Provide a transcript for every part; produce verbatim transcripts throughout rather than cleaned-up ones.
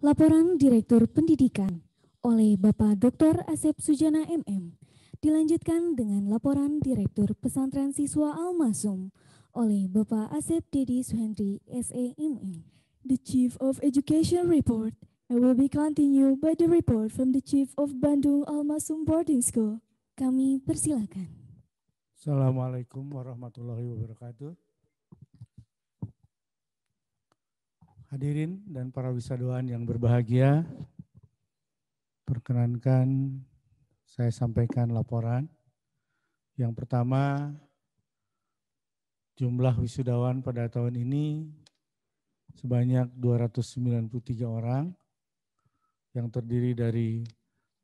Laporan Direktur Pendidikan oleh Bapak Doktor Asep Sujana M M dilanjutkan dengan laporan Direktur Pesantren Siswa Al Masoem oleh Bapak Asep Didi Suhendri S A M M. The Chief of Education report and will be continued by the report from the Chief of Bandung Al Masoem Boarding School. Kami persilakan. Assalamualaikum warahmatullahi wabarakatuh. Hadirin dan para wisatawan yang berbahagia, perkenankan saya sampaikan laporan. Yang pertama, jumlah wisudawan pada tahun ini sebanyak dua ratus sembilan puluh tiga orang yang terdiri dari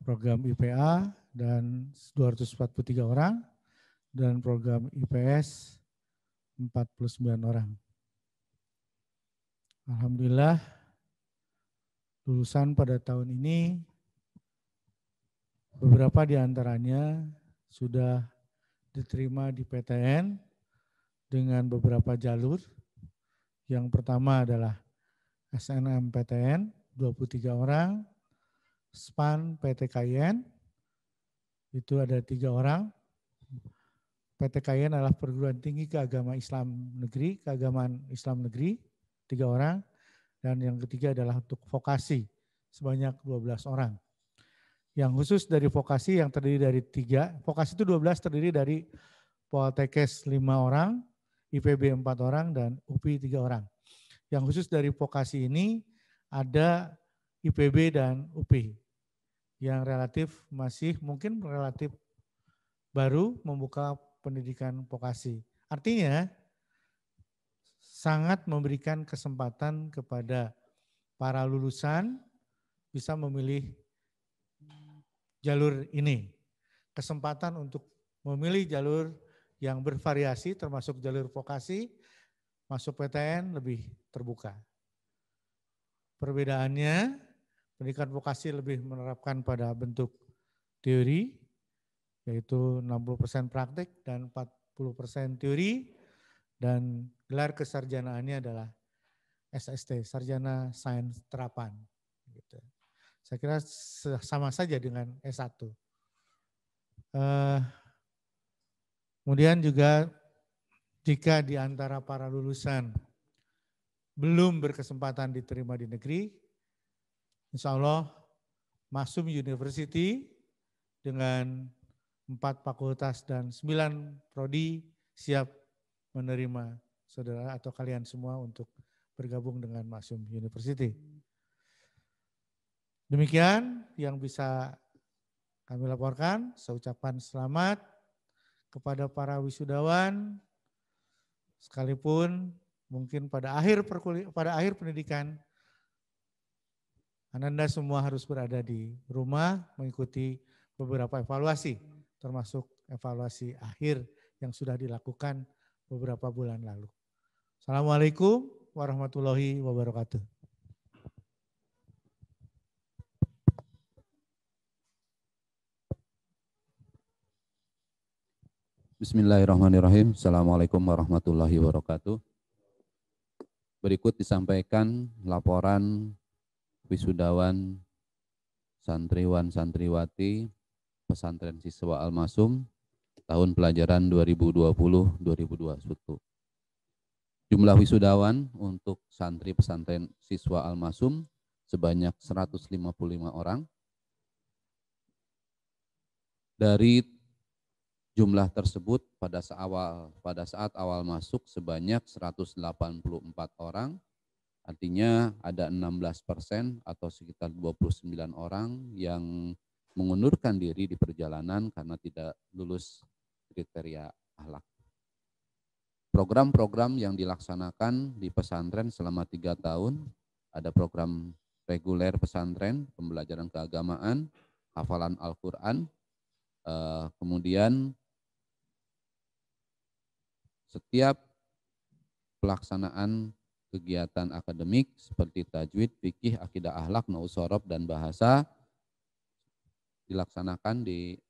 program I P A dan dua ratus empat puluh tiga orang dan program I P S empat puluh sembilan orang. Alhamdulillah, lulusan pada tahun ini beberapa di antaranya sudah diterima di P T N dengan beberapa jalur. Yang pertama adalah S N M P T N dua puluh tiga orang, SPAN P T K I N itu ada tiga orang. P T K I N adalah perguruan tinggi keagamaan Islam negeri, keagamaan Islam negeri. tiga orang, dan yang ketiga adalah untuk vokasi sebanyak dua belas orang. Yang khusus dari vokasi yang terdiri dari tiga, vokasi itu dua belas terdiri dari Poltekes lima orang, I P B empat orang, dan U P I tiga orang. Yang khusus dari vokasi ini ada I P B dan U P I yang relatif masih mungkin relatif baru membuka pendidikan vokasi. Artinya, sangat memberikan kesempatan kepada para lulusan bisa memilih jalur ini. Kesempatan untuk memilih jalur yang bervariasi termasuk jalur vokasi, masuk P T N lebih terbuka. Perbedaannya, pendidikan vokasi lebih menerapkan pada bentuk teori, yaitu enam puluh persen praktik dan empat puluh persen teori, dan gelar kesarjanaannya adalah S S T, Sarjana Sains Terapan. Gitu. Saya kira sama saja dengan S satu. Uh, kemudian juga jika di antara para lulusan belum berkesempatan diterima di negeri, insya Allah Masoem University dengan empat fakultas dan sembilan prodi siap menerima saudara atau kalian semua untuk bergabung dengan Masoem University. Demikian yang bisa kami laporkan. Saya ucapkan selamat kepada para wisudawan, sekalipun mungkin pada akhir perkuliahan, pada akhir pendidikan, Ananda semua harus berada di rumah mengikuti beberapa evaluasi, termasuk evaluasi akhir yang sudah dilakukan beberapa bulan lalu. Assalamualaikum warahmatullahi wabarakatuh. Bismillahirrahmanirrahim. Assalamualaikum warahmatullahi wabarakatuh. Berikut disampaikan laporan wisudawan santriwan santriwati pesantren siswa Al Masoem tahun pelajaran dua ribu dua puluh dua ribu dua puluh satu. Jumlah wisudawan untuk santri pesantren siswa Al Masoem sebanyak seratus lima puluh lima orang. Dari jumlah tersebut pada seawal pada saat awal masuk sebanyak seratus delapan puluh empat orang. Artinya ada enam belas persen atau sekitar dua puluh sembilan orang yang mengundurkan diri di perjalanan karena tidak lulus kriteria akhlak. Program-program yang dilaksanakan di pesantren selama tiga tahun, ada program reguler pesantren, pembelajaran keagamaan, hafalan Al-Quran, kemudian setiap pelaksanaan kegiatan akademik seperti tajwid, fikih, akidah akhlak, naus sorof, dan bahasa dilaksanakan di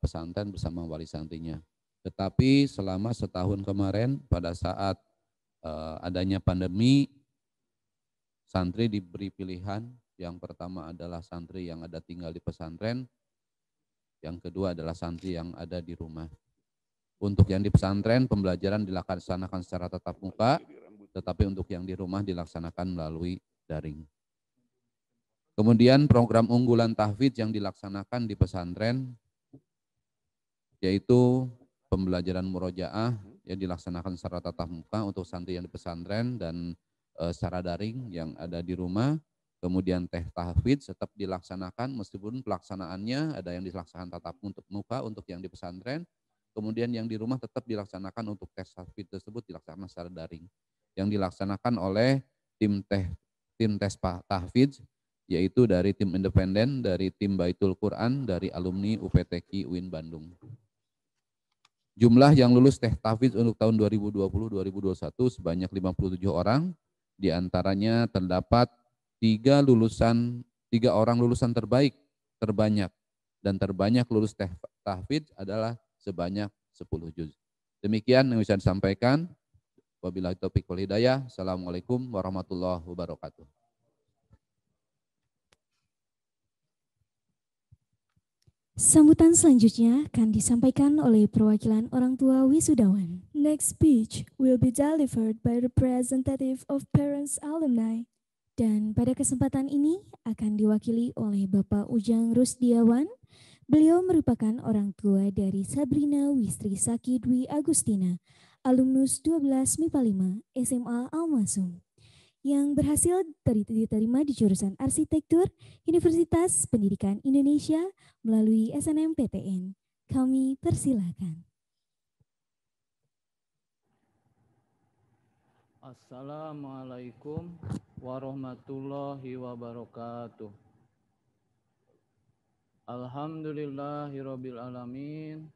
pesantren bersama wali santrinya. Tetapi selama setahun kemarin pada saat adanya pandemi, santri diberi pilihan. Yang pertama adalah santri yang ada tinggal di pesantren. Yang kedua adalah santri yang ada di rumah. Untuk yang di pesantren, pembelajaran dilaksanakan secara tatap muka, tetapi untuk yang di rumah dilaksanakan melalui daring. Kemudian program unggulan tahfidz yang dilaksanakan di pesantren, yaitu pembelajaran murojaah yang dilaksanakan secara tatap muka untuk santri yang di pesantren dan e, secara daring yang ada di rumah. Kemudian teh tahfidz tetap dilaksanakan meskipun pelaksanaannya ada yang dilaksanakan tatap muka untuk yang di pesantren. Kemudian yang di rumah tetap dilaksanakan untuk tes tahfidz tersebut dilaksanakan secara daring. Yang dilaksanakan oleh tim teh tim tes tahfidz yaitu dari tim independen, dari tim Baitul Quran, dari alumni U P T K I U I N Bandung. Jumlah yang lulus teh tahfidz untuk tahun dua ribu dua puluh dua ribu dua puluh satu sebanyak lima puluh tujuh orang, di antaranya terdapat Tiga lulusan, tiga orang lulusan terbaik, terbanyak, dan terbanyak lulus tahfidz adalah sebanyak sepuluh juz. Demikian yang bisa disampaikan. Wabillahi taufiq wal hidayah. Assalamualaikum warahmatullahi wabarakatuh. Sambutan selanjutnya akan disampaikan oleh perwakilan orang tua wisudawan. Next speech will be delivered by representative of parents alumni. Dan pada kesempatan ini akan diwakili oleh Bapak Ujang Rusdiawan. Beliau merupakan orang tua dari Sabrina Wistri Saki Dwi Agustina, alumnus dua belas M I P A lima S M A Al Masoem, yang berhasil diterima di jurusan Arsitektur Universitas Pendidikan Indonesia melalui S N M P T N. Kami persilakan. Assalamualaikum warahmatullahi wabarakatuh. Alhamdulillahirabbil alamin.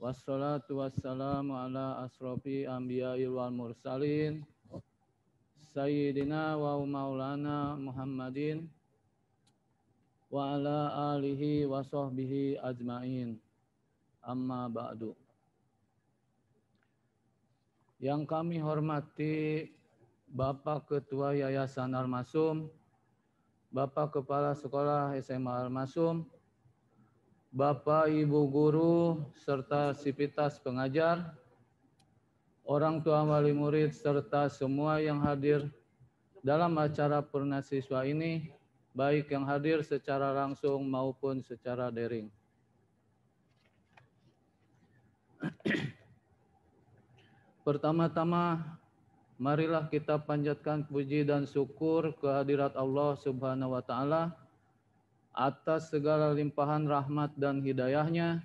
Wassalatu wassalamu ala asrofil anbiya'i wal mursalin sayyidina wa maulana Muhammadin wa ala alihi wa sahbihi ajmain. Amma ba'du. Yang kami hormati Bapak Ketua Yayasan Al Masoem, Bapak Kepala Sekolah S M A Al Masoem, Bapak Ibu Guru serta sivitas pengajar, orang tua wali murid serta semua yang hadir dalam acara purnasiswa ini, baik yang hadir secara langsung maupun secara daring. Pertama-tama, marilah kita panjatkan puji dan syukur kehadirat Allah Subhanahu wa Ta'ala atas segala limpahan rahmat dan hidayahnya,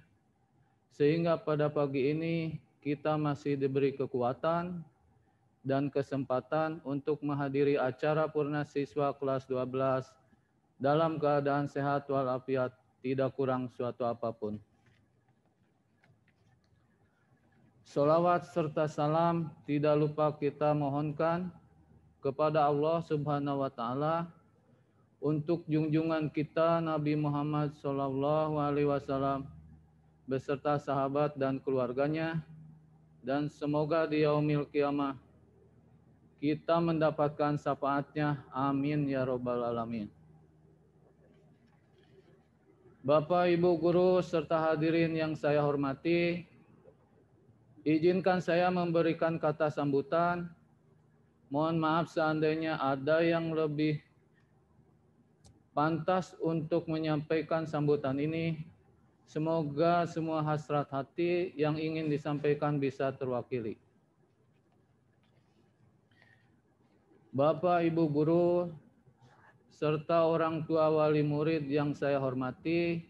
sehingga pada pagi ini kita masih diberi kekuatan dan kesempatan untuk menghadiri acara purna siswa kelas dua belas dalam keadaan sehat walafiat, tidak kurang suatu apapun. Sholawat serta salam tidak lupa kita mohonkan kepada Allah Subhanahu wa Ta'ala untuk junjungan kita Nabi Muhammad Shallallahu Alaihi Wasallam beserta sahabat dan keluarganya, dan semoga di yaumil qiyamah kita mendapatkan syafaatnya. Amin ya robbal alamin. Bapak Ibu guru serta hadirin yang saya hormati, izinkan saya memberikan kata sambutan. Mohon maaf seandainya ada yang lebih pantas untuk menyampaikan sambutan ini. Semoga semua hasrat hati yang ingin disampaikan bisa terwakili. Bapak, Ibu guru, serta orang tua wali murid yang saya hormati,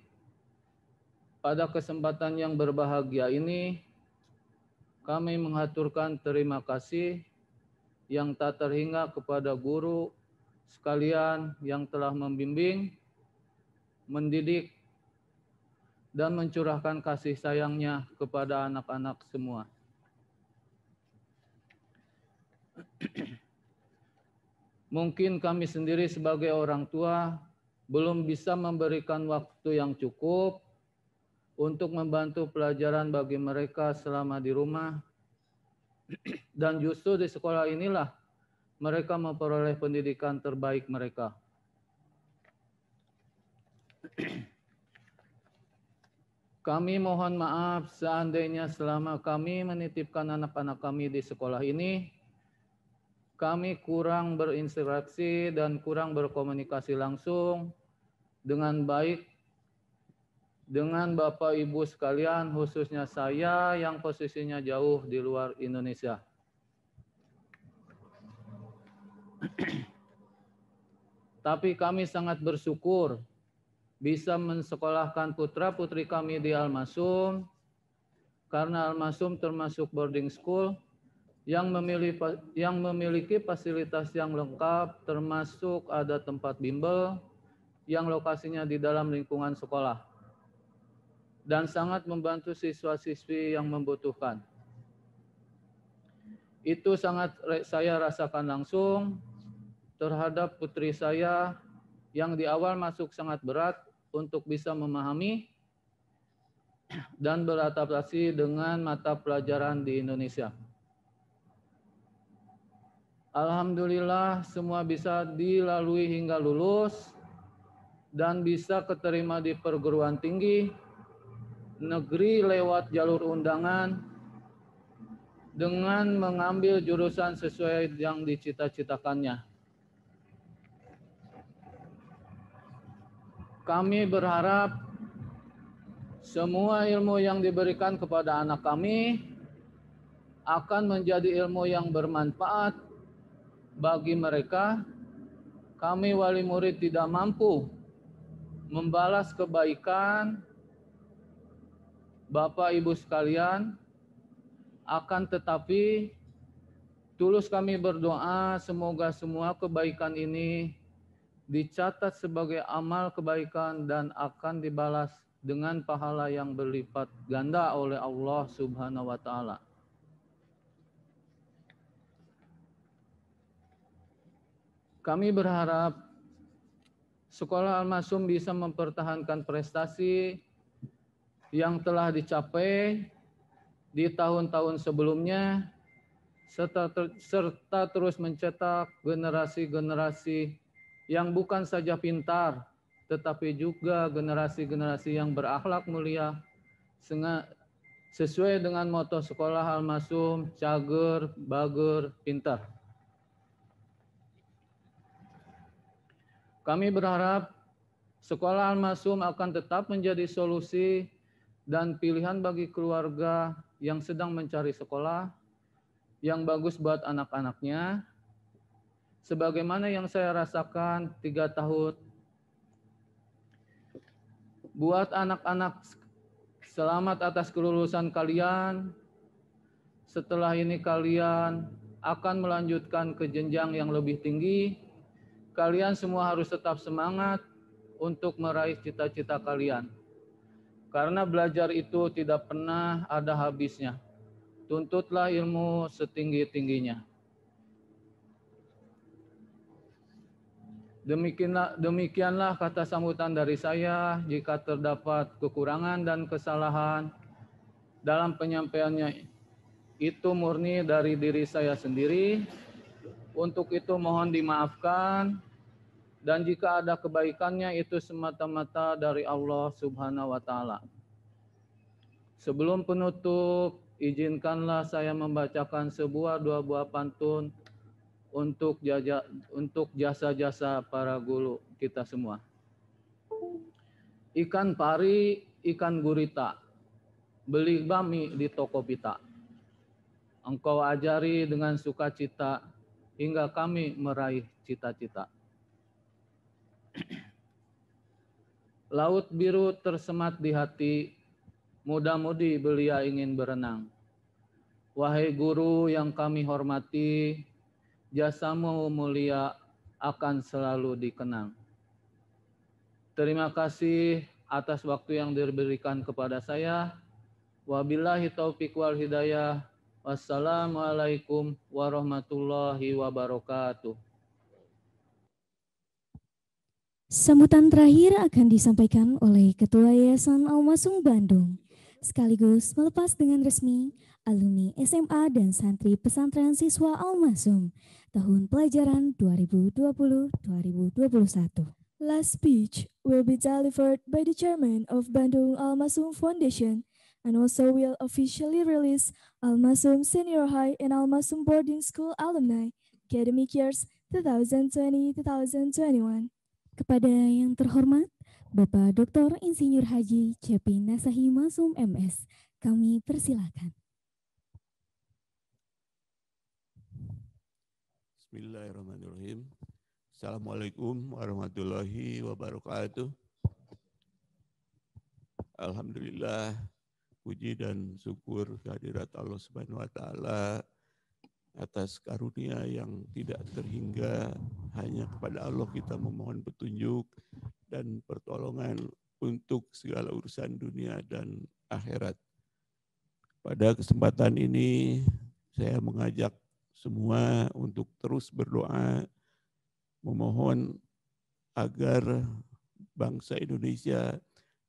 pada kesempatan yang berbahagia ini, kami mengaturkan terima kasih yang tak terhingga kepada guru sekalian yang telah membimbing, mendidik, dan mencurahkan kasih sayangnya kepada anak-anak semua. Mungkin kami sendiri sebagai orang tua belum bisa memberikan waktu yang cukup untuk membantu pelajaran bagi mereka selama di rumah. Dan justru di sekolah inilah mereka memperoleh pendidikan terbaik mereka. Kami mohon maaf seandainya selama kami menitipkan anak-anak kami di sekolah ini, kami kurang berinteraksi dan kurang berkomunikasi langsung dengan baik dengan Bapak Ibu sekalian, khususnya saya yang posisinya jauh di luar Indonesia. Tapi kami sangat bersyukur bisa mensekolahkan putra-putri kami di Al Masoem, karena Al Masoem termasuk boarding school yang memiliki, yang memiliki fasilitas yang lengkap, termasuk ada tempat bimbel yang lokasinya di dalam lingkungan sekolah dan sangat membantu siswa-siswi yang membutuhkan. Itu sangat saya rasakan langsung terhadap putri saya yang di awal masuk sangat berat untuk bisa memahami dan beradaptasi dengan mata pelajaran di Indonesia. Alhamdulillah semua bisa dilalui hingga lulus dan bisa keterima di perguruan tinggi negeri lewat jalur undangan dengan mengambil jurusan sesuai yang dicita-citakannya. Kami berharap semua ilmu yang diberikan kepada anak kami akan menjadi ilmu yang bermanfaat bagi mereka. Kami wali murid tidak mampu membalas kebaikan Bapak Ibu sekalian, akan tetapi tulus kami berdoa semoga semua kebaikan ini dicatat sebagai amal kebaikan dan akan dibalas dengan pahala yang berlipat ganda oleh Allah Subhanahu wa Ta'ala. Kami berharap sekolah Al Masoem bisa mempertahankan prestasi yang telah dicapai di tahun-tahun sebelumnya, serta, ter serta terus mencetak generasi-generasi yang bukan saja pintar, tetapi juga generasi-generasi yang berakhlak mulia, sesuai dengan moto sekolah Al Masoem, Cager, Bager, Pintar. Kami berharap sekolah Al Masoem akan tetap menjadi solusi dan pilihan bagi keluarga yang sedang mencari sekolah yang bagus buat anak-anaknya, sebagaimana yang saya rasakan tiga tahun buat anak-anak. Selamat atas kelulusan kalian. Setelah ini kalian akan melanjutkan ke jenjang yang lebih tinggi. Kalian semua harus tetap semangat untuk meraih cita-cita kalian, karena belajar itu tidak pernah ada habisnya. Tuntutlah ilmu setinggi-tingginya. Demikianlah, demikianlah kata sambutan dari saya. Jika terdapat kekurangan dan kesalahan dalam penyampaiannya, itu murni dari diri saya sendiri. Untuk itu mohon dimaafkan. Dan jika ada kebaikannya, itu semata-mata dari Allah Subhanahu wa Ta'ala. Sebelum penutup, izinkanlah saya membacakan sebuah dua buah pantun untuk jaja, untuk jasa-jasa para guru kita semua. Ikan pari, ikan gurita, beli bami di toko pita. Engkau ajari dengan sukacita hingga kami meraih cita-cita. Laut biru tersemat di hati, muda-mudi belia ingin berenang. Wahai guru yang kami hormati, jasamu mulia akan selalu dikenang. Terima kasih atas waktu yang diberikan kepada saya. Wabillahi taufiq wal hidayah. Wassalamualaikum warahmatullahi wabarakatuh. Sambutan terakhir akan disampaikan oleh Ketua Yayasan Al Masoem Bandung, sekaligus melepas dengan resmi alumni S M A dan santri pesantren siswa Al Masoem tahun pelajaran dua ribu dua puluh dua ribu dua puluh satu. Last speech will be delivered by the chairman of Bandung Al Masoem Foundation and also will officially release Al Masoem Senior High and Al Masoem Boarding School Alumni Academic Years dua ribu dua puluh dua ribu dua puluh satu. Kepada yang terhormat Bapak Doktor Insinyur Haji Cepi Nasahi Ma'soem M S, kami persilakan. Bismillahirrahmanirrahim. Assalamualaikum warahmatullahi wabarakatuh. Alhamdulillah, puji dan syukur kehadirat Allah Subhanahu wa Ta'ala atas karunia yang tidak terhingga, hanya kepada Allah kita memohon petunjuk dan pertolongan untuk segala urusan dunia dan akhirat. Pada kesempatan ini saya mengajak semua untuk terus berdoa, memohon agar bangsa Indonesia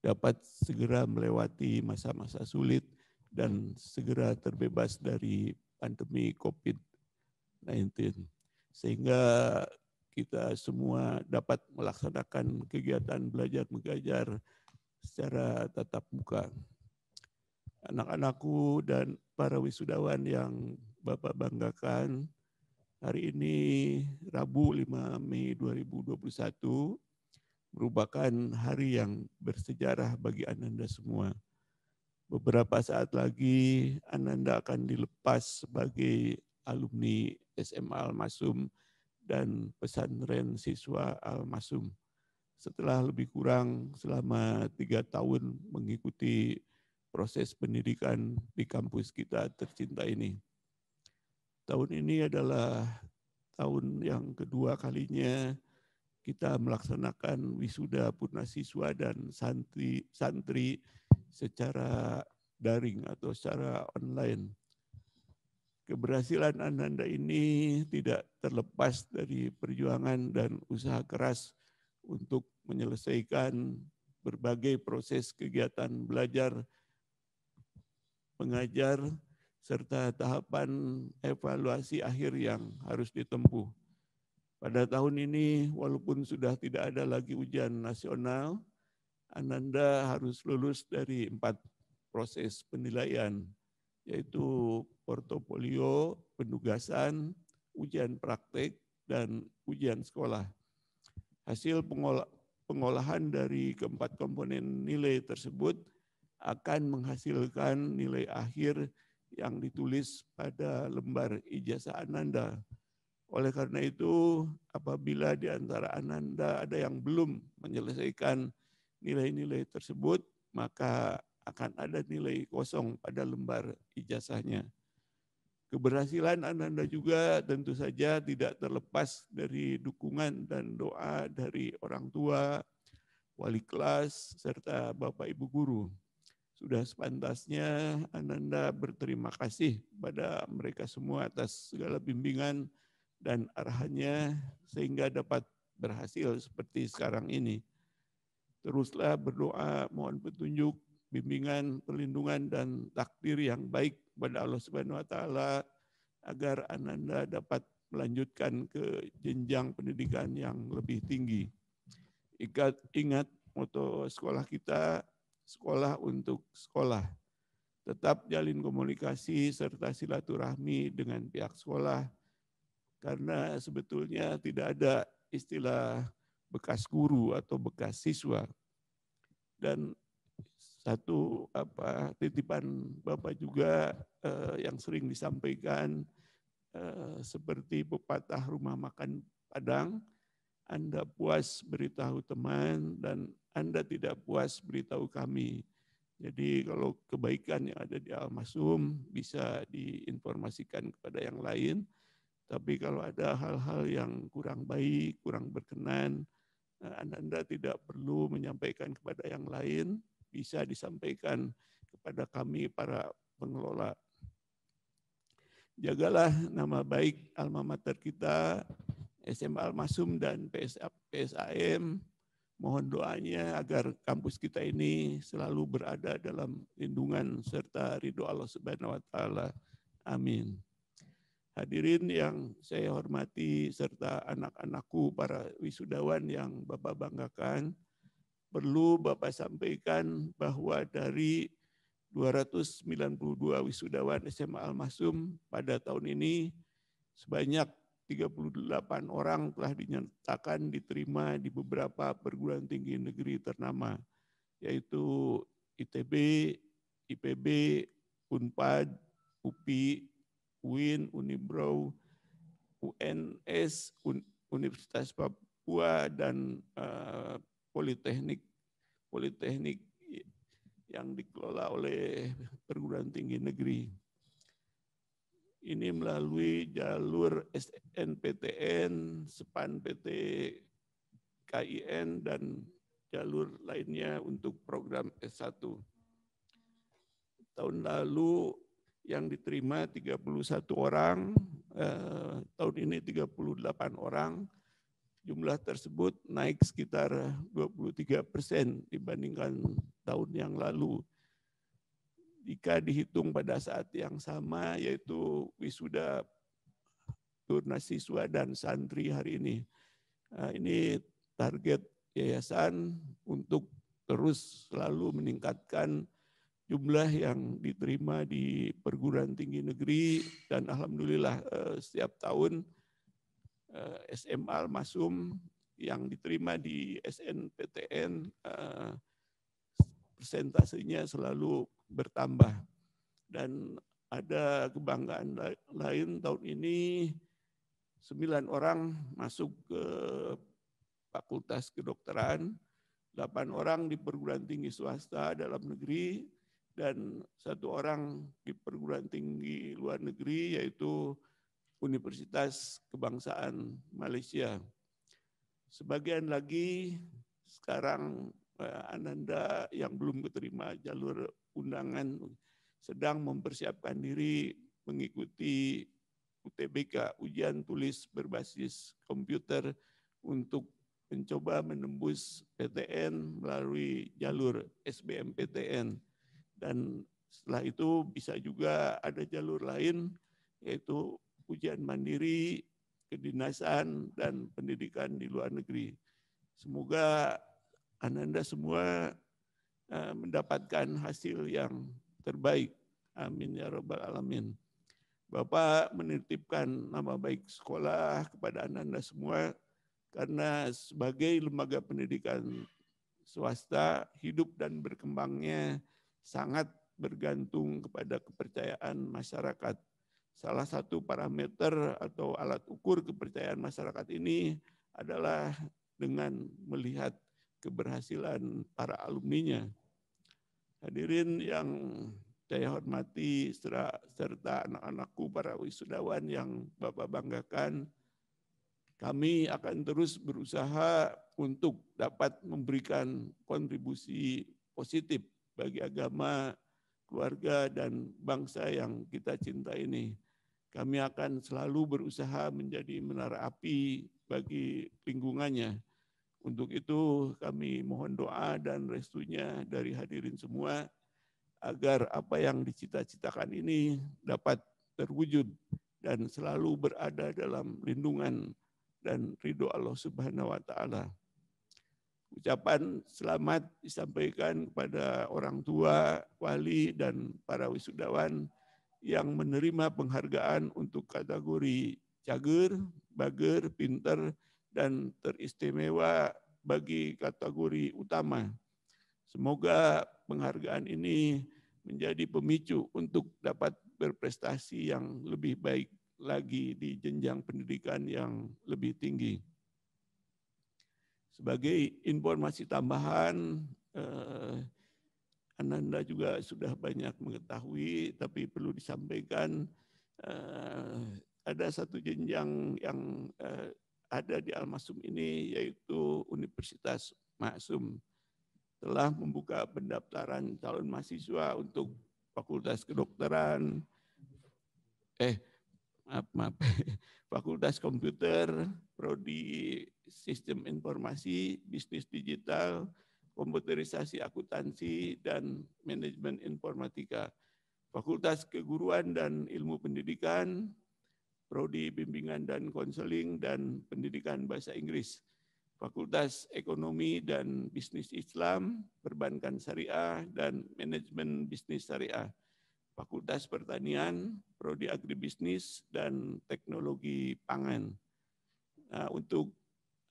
dapat segera melewati masa-masa sulit dan segera terbebas dari pandemi COVID sembilan belas, sehingga kita semua dapat melaksanakan kegiatan belajar mengajar secara tatap muka. Anak-anakku dan para wisudawan yang Bapak banggakan, hari ini Rabu lima Mei dua ribu dua puluh satu merupakan hari yang bersejarah bagi Ananda semua. Beberapa saat lagi Ananda akan dilepas sebagai alumni S M A Al Masoem dan pesantren siswa Al Masoem. Setelah lebih kurang selama tiga tahun mengikuti proses pendidikan di kampus kita tercinta ini. Tahun ini adalah tahun yang kedua kalinya kita melaksanakan wisuda purnasiswa dan santri, santri secara daring atau secara online. Keberhasilan Ananda ini tidak terlepas dari perjuangan dan usaha keras untuk menyelesaikan berbagai proses kegiatan belajar, mengajar, serta tahapan evaluasi akhir yang harus ditempuh. Pada tahun ini, walaupun sudah tidak ada lagi ujian nasional, Ananda harus lulus dari empat proses penilaian, yaitu portofolio, penugasan, ujian praktek, dan ujian sekolah. Hasil pengolah, pengolahan dari keempat komponen nilai tersebut akan menghasilkan nilai akhir yang ditulis pada lembar ijazah Ananda. Oleh karena itu, apabila di antara Ananda ada yang belum menyelesaikan nilai-nilai tersebut, maka akan ada nilai kosong pada lembar ijazahnya. Keberhasilan Ananda juga tentu saja tidak terlepas dari dukungan dan doa dari orang tua, wali kelas, serta Bapak Ibu guru. Sudah sepantasnya Ananda berterima kasih pada mereka semua atas segala bimbingan dan arahannya sehingga dapat berhasil seperti sekarang ini. Teruslah berdoa, mohon petunjuk, bimbingan, perlindungan, dan takdir yang baik kepada Allah Subhanahu wa Ta'ala agar Ananda dapat melanjutkan ke jenjang pendidikan yang lebih tinggi. Ingat, ingat moto sekolah kita, sekolah untuk sekolah. Tetap jalin komunikasi serta silaturahmi dengan pihak sekolah, karena sebetulnya tidak ada istilah bekas guru atau bekas siswa. Dan satu apa titipan Bapak juga eh, yang sering disampaikan, eh, seperti pepatah rumah makan Padang, Anda puas beritahu teman dan Anda tidak puas beritahu kami. Jadi kalau kebaikan yang ada di Al Masoem bisa diinformasikan kepada yang lain, tapi kalau ada hal-hal yang kurang baik, kurang berkenan, Ananda tidak perlu menyampaikan kepada yang lain, bisa disampaikan kepada kami para pengelola. Jagalah nama baik alma mater kita, S M A Al Masoem dan P S A M, Mohon doanya agar kampus kita ini selalu berada dalam lindungan serta ridho Allah Subhanahu wa Ta'ala. Amin. Hadirin yang saya hormati serta anak-anakku para wisudawan yang Bapak banggakan, perlu Bapak sampaikan bahwa dari dua ratus sembilan puluh dua wisudawan S M A Al Masoem pada tahun ini sebanyak tiga puluh delapan orang telah dinyatakan diterima di beberapa perguruan tinggi negeri ternama, yaitu I T B, I P B, Unpad, U P I, U I N, Unibraw, U N S, Un Universitas Papua, dan uh, Politeknik Politeknik yang dikelola oleh perguruan tinggi negeri. Ini melalui jalur S N M P T N, SPAN P T K I N, dan jalur lainnya untuk program S satu. Tahun lalu yang diterima tiga puluh satu orang, eh, tahun ini tiga puluh delapan orang. Jumlah tersebut naik sekitar dua puluh tiga persen dibandingkan tahun yang lalu. Jika dihitung pada saat yang sama, yaitu wisuda turnas siswa dan santri hari ini. Nah, ini target yayasan untuk terus selalu meningkatkan jumlah yang diterima di perguruan tinggi negeri, dan alhamdulillah setiap tahun S M A Al Masoem yang diterima di S N M P T N persentasenya selalu bertambah. Dan ada kebanggaan lain, tahun ini sembilan orang masuk ke Fakultas Kedokteran, delapan orang di perguruan tinggi swasta dalam negeri, dan satu orang di perguruan tinggi luar negeri, yaitu Universitas Kebangsaan Malaysia. Sebagian lagi sekarang Ananda yang belum keterima jalur undangan sedang mempersiapkan diri mengikuti U T B K, ujian tulis berbasis komputer, untuk mencoba menembus P T N melalui jalur S B M P T N. Dan setelah itu bisa juga ada jalur lain, yaitu ujian mandiri, kedinasan, dan pendidikan di luar negeri. Semoga Ananda semua mendapatkan hasil yang terbaik. Amin ya Rabbal Alamin. Bapak menitipkan nama baik sekolah kepada Ananda semua, karena sebagai lembaga pendidikan swasta, hidup dan berkembangnya sangat bergantung kepada kepercayaan masyarakat. Salah satu parameter atau alat ukur kepercayaan masyarakat ini adalah dengan melihat keberhasilan para alumninya. Hadirin yang saya hormati serta anak-anakku para wisudawan yang Bapak banggakan, kami akan terus berusaha untuk dapat memberikan kontribusi positif bagi agama, keluarga, dan bangsa yang kita cinta ini. Kami akan selalu berusaha menjadi menara api bagi lingkungannya. Untuk itu kami mohon doa dan restunya dari hadirin semua agar apa yang dicita-citakan ini dapat terwujud dan selalu berada dalam lindungan dan ridho Allah Subhanahu wa Ta'ala. Ucapan selamat disampaikan kepada orang tua, wali, dan para wisudawan yang menerima penghargaan untuk kategori cager, bager, pinter, dan teristimewa bagi kategori utama. Semoga penghargaan ini menjadi pemicu untuk dapat berprestasi yang lebih baik lagi di jenjang pendidikan yang lebih tinggi. Sebagai informasi tambahan, eh, Ananda juga sudah banyak mengetahui, tapi perlu disampaikan, eh, ada satu jenjang yang eh, ada di Al Masoem ini, yaitu Universitas Masoem telah membuka pendaftaran calon mahasiswa untuk Fakultas Kedokteran, eh maaf, maaf. Fakultas Komputer, Prodi Sistem Informasi, Bisnis Digital, Komputerisasi Akuntansi, dan Manajemen Informatika. Fakultas Keguruan dan Ilmu Pendidikan, Prodi Bimbingan dan Konseling, dan Pendidikan Bahasa Inggris. Fakultas Ekonomi dan Bisnis Islam, Perbankan Syariah, dan Manajemen Bisnis Syariah. Fakultas Pertanian, Prodi Agribisnis, dan Teknologi Pangan. Nah, untuk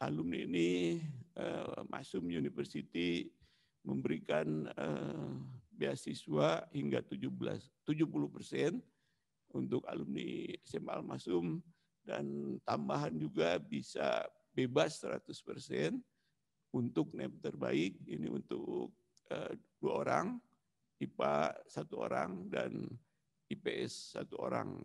alumni ini, eh, Masoem University memberikan eh, beasiswa hingga tujuh belas, tujuh puluh persen untuk alumni S M A Al Masoem, dan tambahan juga bisa bebas seratus persen untuk N E M terbaik, ini untuk uh, dua orang, I P A satu orang, dan I P S satu orang.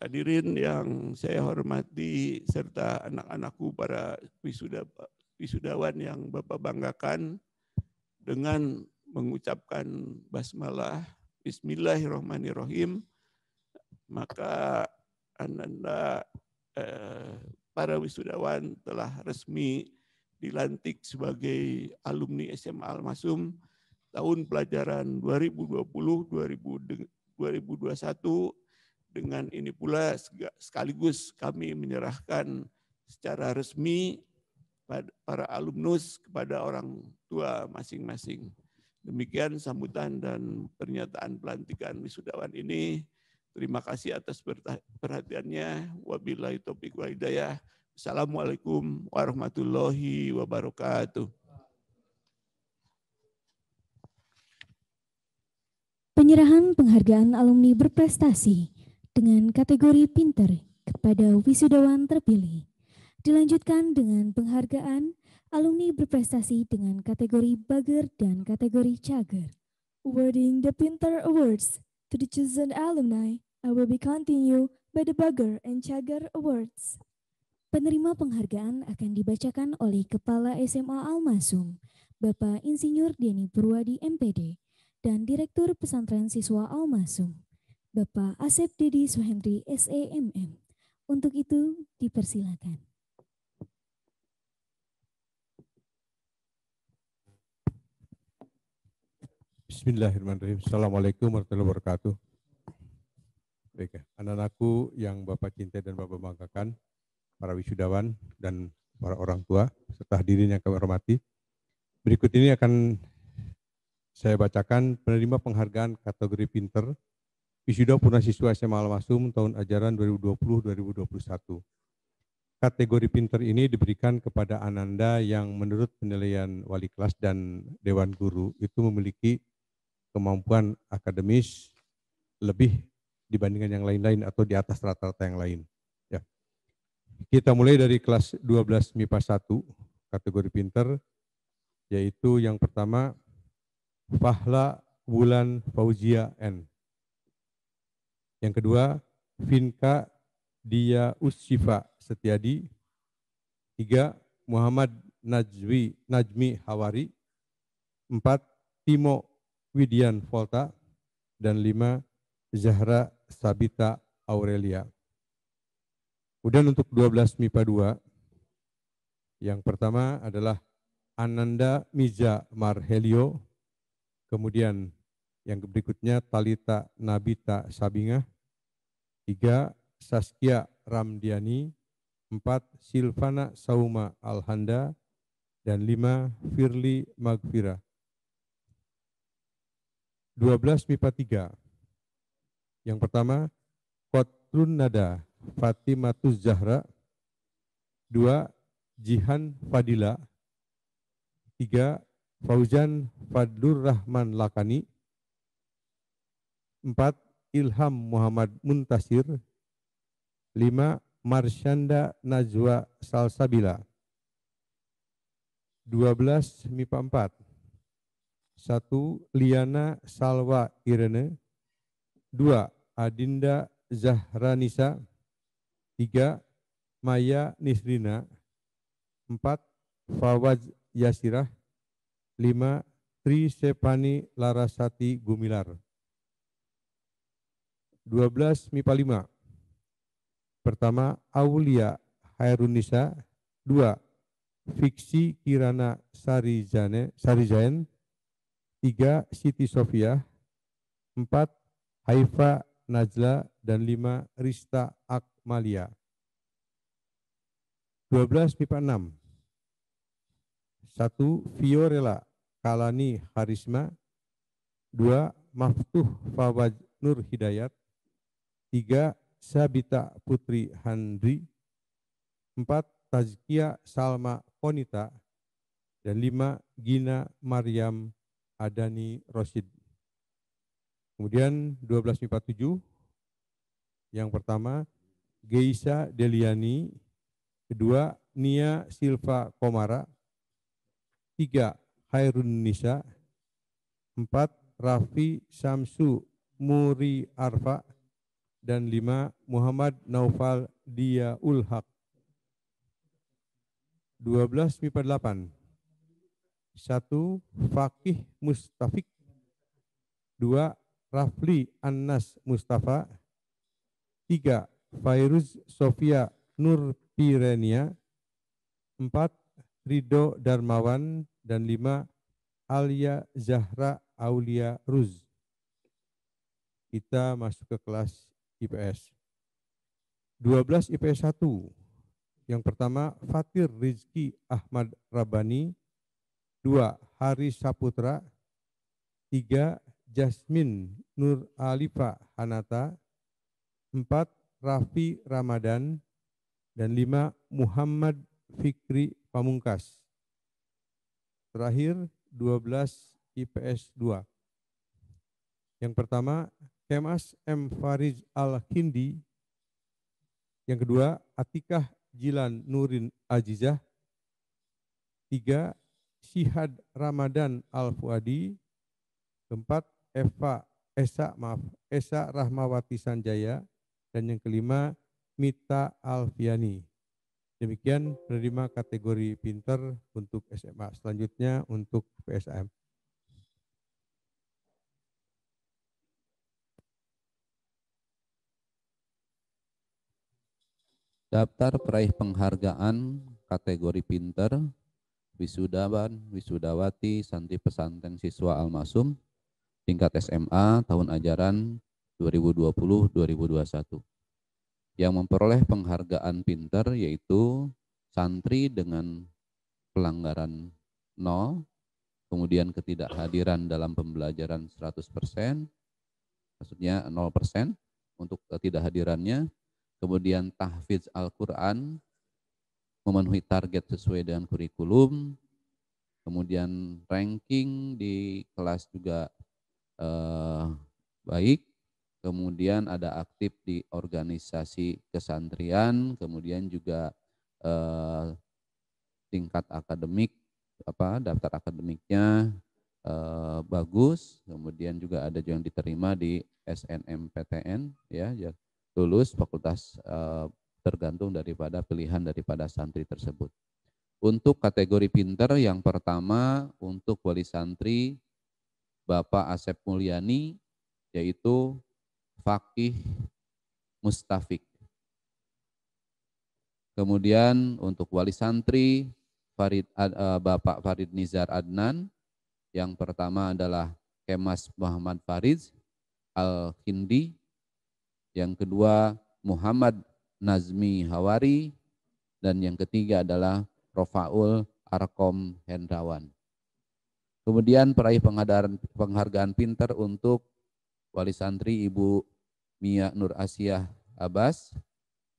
Hadirin yang saya hormati, serta anak-anakku para wisuda, wisudawan yang Bapak banggakan, dengan mengucapkan basmalah bismillahirrahmanirrahim, maka ananda eh, para wisudawan telah resmi dilantik sebagai alumni S M A Al Masoem tahun pelajaran dua ribu dua puluh dua ribu dua puluh satu. Dengan ini pula sekaligus kami menyerahkan secara resmi para alumnus kepada orang tua masing-masing. Demikian sambutan dan pernyataan pelantikan wisudawan ini. Terima kasih atas perhatiannya. Wabillahi taufiq wal hidayah. Assalamualaikum warahmatullahi wabarakatuh. Penyerahan penghargaan alumni berprestasi dengan kategori pinter kepada wisudawan terpilih. Dilanjutkan dengan penghargaan alumni berprestasi dengan kategori Bagger dan kategori Cager. Awarding the Pinter Awards to the chosen alumni, I will be continued by the Bagger and Cager Awards. Penerima penghargaan akan dibacakan oleh Kepala S M A Al Masoem, Bapak Insinyur Deni Purwadi M P D, dan Direktur Pesantren Siswa Al Masoem, Bapak Asep Didi Suhendri S A M M. Untuk itu dipersilakan. Bismillahirrahmanirrahim. Assalamualaikum warahmatullahi wabarakatuh. Baik, anak-anakku yang Bapak cintai dan Bapak banggakan, para wisudawan dan para orang tua, serta hadirin yang kami hormati. Berikut ini akan saya bacakan penerima penghargaan kategori pinter wisuda Purnasiswa S M A Al Masoem tahun ajaran dua ribu dua puluh dua ribu dua puluh satu. Kategori pinter ini diberikan kepada ananda yang menurut penilaian wali kelas dan dewan guru itu memiliki kemampuan akademis lebih dibandingkan yang lain-lain atau di atas rata-rata yang lain. Ya. Kita mulai dari kelas dua belas M I P A satu, kategori pinter, yaitu yang pertama Fahla Wulan Fauzia N. Yang kedua Finka Dia Ushifa Setiadi. Tiga Muhammad Najwi Najmi Hawari. Empat Timo Widian Volta, dan lima Zahra Sabita Aurelia. Kemudian untuk dua belas M I P A dua, yang pertama adalah Ananda Miza Marhelio, kemudian yang berikutnya Talita Nabita Sabingah, tiga Saskia Ramdiani, empat Silvana Sauma Alhanda, dan lima Firly Magfira. dua belas M I P A tiga. Yang pertama Kotrun Nada Fatimatuz Zahra, dua Jihan Fadila, tiga Fauzan Fadlur Rahman Lakani, empat Ilham Muhammad Muntasir, lima Marsyanda Najwa Salsabila. dua belas M I P A empat. Satu Liana Salwa Irene, dua Adinda Zahranisa, tiga Maya Nisrina, empat Fawaz Yasirah. Lima, Tri Sepani Larasati Gumilar. dua belas MIPA lima. Pertama, Aulia Hairunisa. Dua, Fiksi Kirana Sarijane, Sarijain. Tiga, Siti Sofia. Empat, Haifa Nazla. Dan lima, Rista Akmalia. dua belas MIPA enam. Satu, Fiorella Kalani Harisma. Dua, Maftuh Fawaj Nur Hidayat. Tiga, Sabita Putri Handri. Empat, Tazkia Salma Konita. Dan lima, Gina Mariam Adani Rosid. Kemudian dua belas MIPA tujuh. Yang pertama, Geisa Deliani. Kedua, Nia Silva Komara. Tiga, Hairun Nisa. Empat, Raffi Samsu Muri Arfa. Dan lima, Muhammad Naufal Dia Ulhaq. dua belas MIPA delapan. Satu, Fakih Mustafiq. Dua, Rafli Annas Mustafa. Tiga, Fairuz Sofia Nur Pirenia. Empat, Rido Darmawan. Dan lima, Alia Zahra Aulia Ruz. Kita masuk ke kelas I P S. dua belas I P S satu. Yang pertama, Fatir Rizki Ahmad Rabani. Dua, Hari Saputra. Tiga, Jasmine Nur Alifa Hanata. Empat, Raffi Ramadan. Dan lima, Muhammad Fikri Pamungkas. Terakhir, dua belas I P S dua. Yang pertama, Kemas M. Fariz Al-Kindi. Yang kedua, Atikah Jilan Nurin Ajizah. Tiga, Syihad Ramadan Al-Fuadi. Keempat, Eva Esa, maaf, Esa Rahmawati Sanjaya. Dan yang kelima, Mita Alfiani. Demikian penerima kategori pinter untuk S M A. Selanjutnya untuk P S A M. Daftar peraih penghargaan kategori pinter wisudawan, wisudawati, santri pesantren siswa Al Masoem tingkat S M A tahun ajaran dua ribu dua puluh dua ribu dua puluh satu. Yang memperoleh penghargaan pinter yaitu santri dengan pelanggaran nol, kemudian ketidakhadiran dalam pembelajaran seratus persen, maksudnya nol persen untuk ketidakhadirannya, kemudian tahfidz Al-Quran, memenuhi target sesuai dengan kurikulum, kemudian ranking di kelas juga eh, baik, kemudian ada aktif di organisasi kesantrian, kemudian juga eh, tingkat akademik, apa daftar akademiknya eh, bagus, kemudian juga ada yang diterima di S N M P T N, ya, ya lulus fakultas eh, tergantung daripada pilihan daripada santri tersebut. Untuk kategori pinter yang pertama untuk wali santri Bapak Asep Mulyani yaitu Fakih Mustafiq. Kemudian untuk wali santri Farid, eh, Bapak Farid Nizar Adnan, yang pertama adalah Kemas Muhammad Fariz Al-Kindi, yang kedua Muhammad Nazmi Hawari, dan yang ketiga adalah Rofaul Arkom Hendrawan. Kemudian peraih penghargaan pinter untuk wali santri Ibu Mia Nur Asyah Abbas.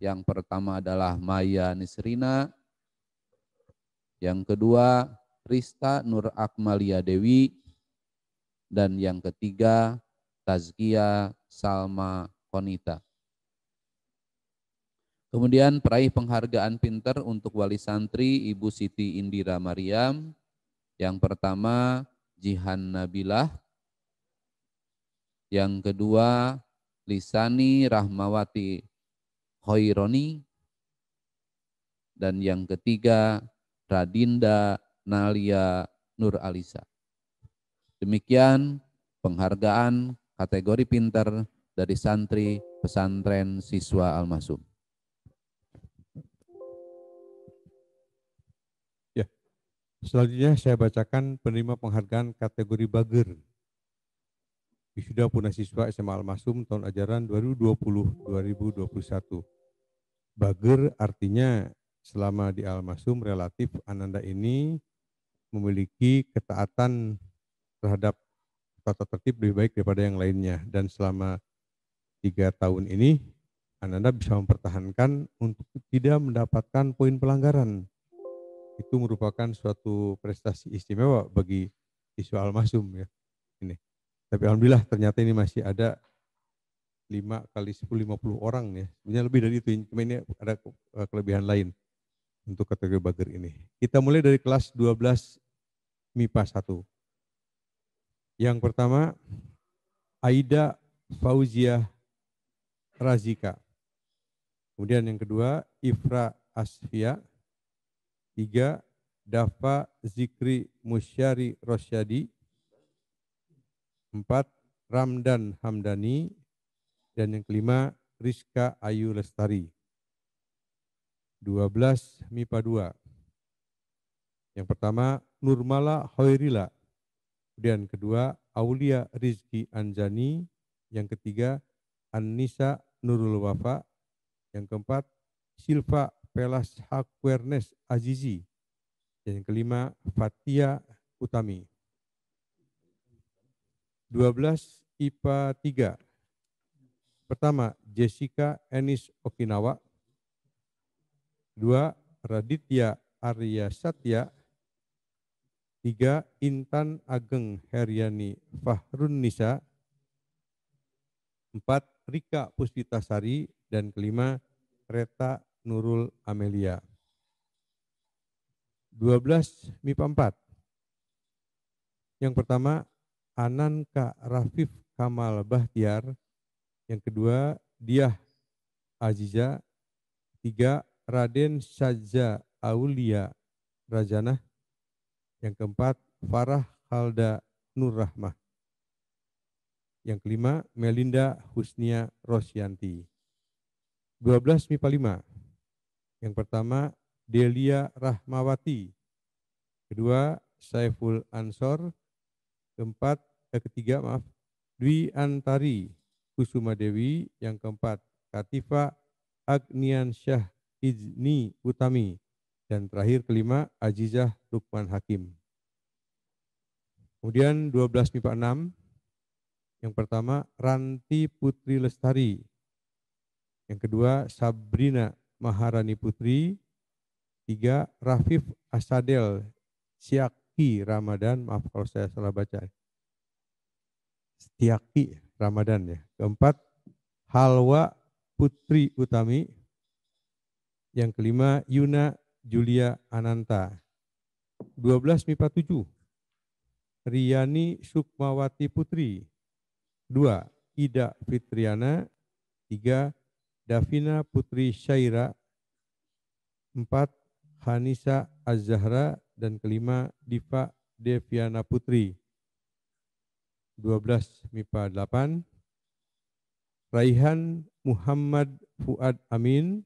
Yang pertama adalah Maya Nisrina. Yang kedua Rista Nur Akmalia Dewi. Dan yang ketiga Tazkia Salma Konita. Kemudian peraih penghargaan pinter untuk wali santri Ibu Siti Indira Mariam. Yang pertama Jihan Nabilah. Yang kedua Lisani Rahmawati Khaironi. Dan yang ketiga Radinda Nalia Nur Alisa. Demikian penghargaan kategori pinter dari santri pesantren siswa Al Masoem. Ya, selanjutnya saya bacakan penerima penghargaan kategori Bageur Wisuda Puna Siswa S M A Al Masoem tahun ajaran dua ribu dua puluh dua ribu dua puluh satu. Bageur artinya selama di Al Masoem relatif ananda ini memiliki ketaatan terhadap tata tertib lebih baik daripada yang lainnya, dan selama tiga tahun ini ananda bisa mempertahankan untuk tidak mendapatkan poin pelanggaran. Itu merupakan suatu prestasi istimewa bagi siswa Al Masoem ya ini. Tapi alhamdulillah ternyata ini masih ada lima kali sepuluh lima puluh orang ya, sebenarnya lebih dari itu, cuma ini ada kelebihan lain untuk kategori Bageur ini. Kita mulai dari kelas dua belas MIPA satu. Yang pertama, Aida Fauzia Razika. Kemudian yang kedua, Ifra Asfia. Tiga, Dafa Zikri Musyari Rosyadi. Empat, Ramdan Hamdani. Dan yang kelima, Rizka Ayu Lestari. dua belas MIPA dua. Yang pertama Nurmala Hoirila. Kemudian kedua Aulia Rizki Anjani. Yang ketiga Annisa Nurul Wafa. Yang keempat Silva Pelas Hakwernes Azizi. Dan yang kelima Fatia Utami. dua belas IPA tiga. Pertama Jessica Enis Okinawa. Dua, Raditya Arya Satya. Tiga, Intan Ageng Heriani Fahrun Nisa. Empat, Rika Puspitasari. Dan kelima, Reta Nurul Amelia. dua belas MIPA empat. Yang pertama, Ananka Rafif Kamal Bahtiar. Yang kedua, Diah Aziza. Tiga, Raden Saja Aulia Rajana. Yang keempat Farah Halda Nur Rahmah. Yang kelima Melinda Husnia Rosyanti. dua belas MIPA lima. Yang pertama Delia Rahmawati. Kedua Saiful Ansor. Keempat eh, ketiga maaf Dwi Antari Kusuma Dewi. Yang keempat Katifa Agnian Syah Izni Utami. Dan terakhir kelima Ajizah Lukman Hakim. Kemudian dua belas MIPA enam. Yang pertama Ranti Putri Lestari. Yang kedua Sabrina Maharani Putri. Tiga Rafif Asadel Siaki Ramadan. Maaf kalau saya salah baca. Siaki Ramadan ya. Keempat Halwa Putri Utami. Yang kelima Yuna Julia Ananta. dua belas MIPA tujuh. Riani Sukmawati Putri. Dua Ida Fitriana. Tiga Davina Putri Syaira. Empat Hanisa Az-Zahra. Dan kelima Diva Deviana Putri. dua belas MIPA delapan. Raihan Muhammad Fuad Amin.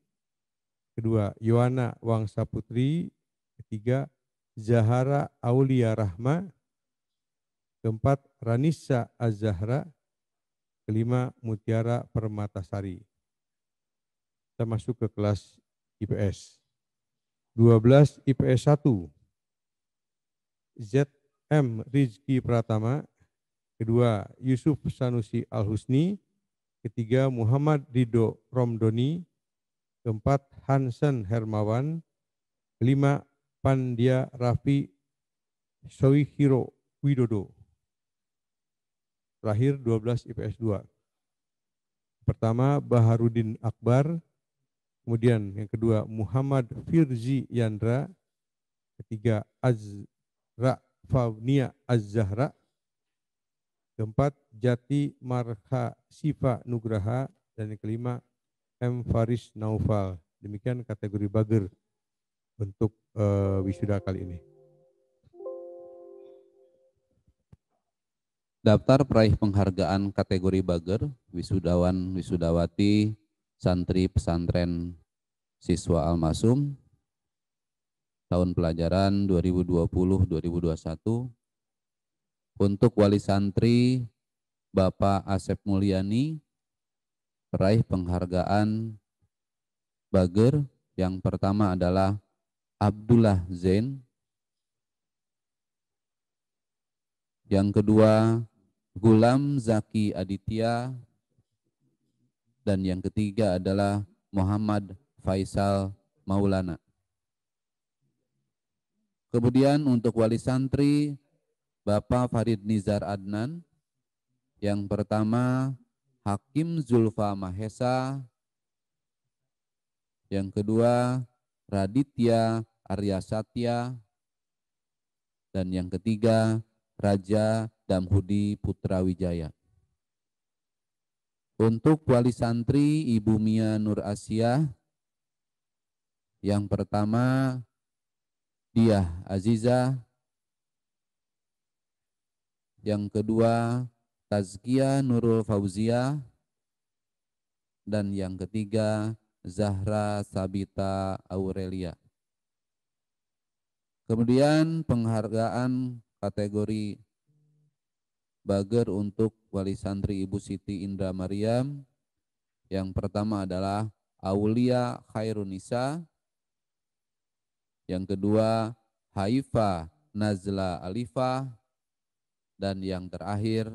Kedua, Yohana Wangsa Putri. Ketiga, Zahara Aulia Rahma. Keempat, Ranisa Az-Zahra. Kelima, Mutiara Permatasari. Kita masuk ke kelas I P S. dua belas IPS satu. Z M Rizki Pratama. Kedua, Yusuf Sanusi Al-Husni. Ketiga, Muhammad Rido Romdoni. Keempat, Hansen Hermawan. Kelima, Pandya Raffi Soihiro Widodo. Terakhir, dua belas IPS dua. Pertama, Baharudin Akbar. Kemudian, yang kedua, Muhammad Firzi Yandra. Ketiga, Azra Faunia Az-Zahra. Keempat, Jati Marha Sifa Nugraha. Dan yang kelima, M. Faris Naufal. Demikian kategori Bageur untuk uh, wisuda kali ini. Daftar peraih penghargaan kategori Bageur, wisudawan, wisudawati, santri pesantren siswa Al Masoem tahun pelajaran dua ribu dua puluh dua ribu dua puluh satu. Untuk wali santri Bapak Asep Mulyani, peraih penghargaan Bageur yang pertama adalah Abdullah Zain. Yang kedua Gulam Zaki Aditya, dan yang ketiga adalah Muhammad Faisal Maulana. Kemudian untuk wali santri Bapak Farid Nizar Adnan, yang pertama Hakim Zulfa Mahesa, yang kedua Raditya Arya Satya, dan yang ketiga Raja Damhudi Putrawijaya. Untuk wali santri Ibu Mia Nur Asia, yang pertama Diah Aziza, yang kedua Tazkia Nurul Fauzia, dan yang ketiga Zahra Sabita Aurelia. Kemudian penghargaan kategori Bageur untuk wali santri Ibu Siti Indra Mariam, yang pertama adalah Aulia Khairunisa, yang kedua Haifa Nazla Alifa, dan yang terakhir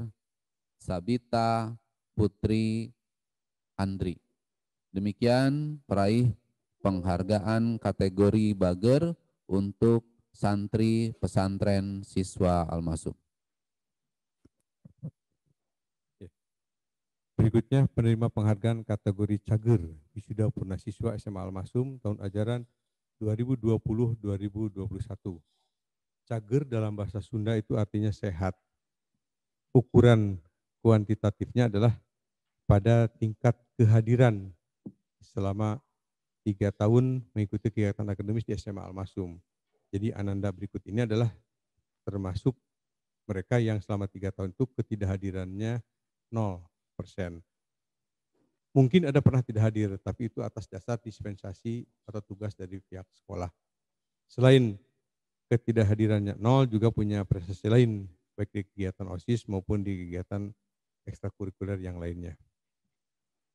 Sabita Putri Andri. Demikian peraih penghargaan kategori Bageur untuk santri pesantren siswa Al Masoem. Berikutnya penerima penghargaan kategori Cager wisuda purnasiswa S M A Al Masoem tahun ajaran dua ribu dua puluh dua ribu dua puluh satu. Cager dalam bahasa Sunda itu artinya sehat. Ukuran kuantitatifnya adalah pada tingkat kehadiran selama tiga tahun mengikuti kegiatan akademis di S M A Al Masoem. Jadi ananda berikut ini adalah termasuk mereka yang selama tiga tahun itu ketidakhadirannya nol. persen. Mungkin ada pernah tidak hadir, tapi itu atas dasar dispensasi atau tugas dari pihak sekolah. Selain ketidakhadirannya nol, juga punya prestasi lain, baik di kegiatan OSIS maupun di kegiatan ekstrakurikuler yang lainnya.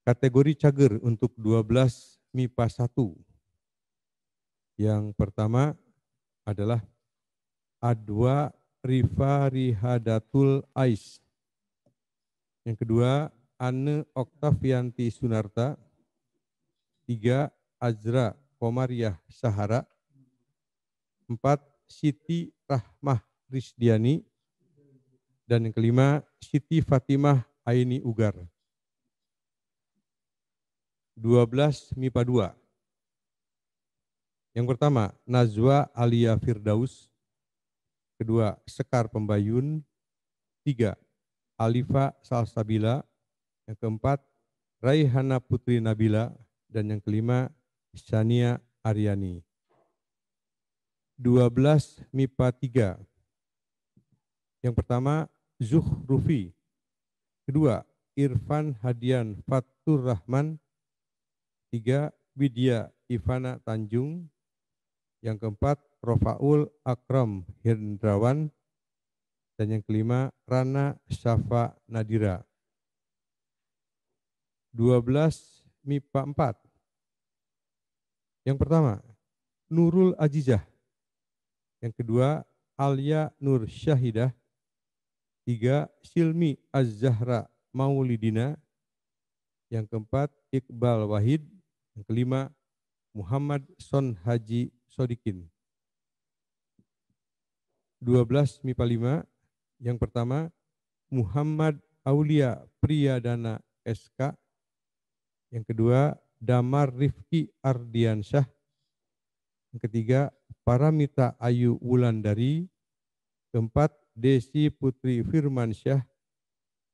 Kategori Cager untuk dua belas MIPA satu. Yang pertama adalah Adwa Rifa Rihadatul Ais. Yang kedua, Anne Oktavianti Sunarta. Tiga, Azra Komariah Sahara. Empat, Siti Rahmah Rizdiani. Dan yang kelima, Siti Fatimah Aini Ugar. dua belas MIPA dua. Yang pertama, Nazwa Alia Firdaus. Kedua, Sekar Pembayun. Tiga, Alifa Salsabila, yang keempat Raihana Putri Nabila, dan yang kelima Shania Aryani. dua belas MIPA tiga. Yang pertama Zuhrufi, kedua Irfan Hadian Fatur Rahman, tiga Widya Ivana Tanjung, yang keempat Rofaul Akram Hendrawan, dan yang kelima Rana Syafa Nadira. dua belas MIPA empat. Yang pertama Nurul Ajizah, yang kedua Alia Nur Syahidah, tiga Silmi Az-Zahra Maulidina, yang keempat Iqbal Wahid, yang kelima Muhammad Son Haji Sodikin. dua belas MIPA lima. Yang pertama, Muhammad Aulia Priyadana S K. Yang kedua, Damar Rifki Ardiansyah. Yang ketiga, Paramita Ayu Wulandari. Keempat, Desi Putri Firmansyah.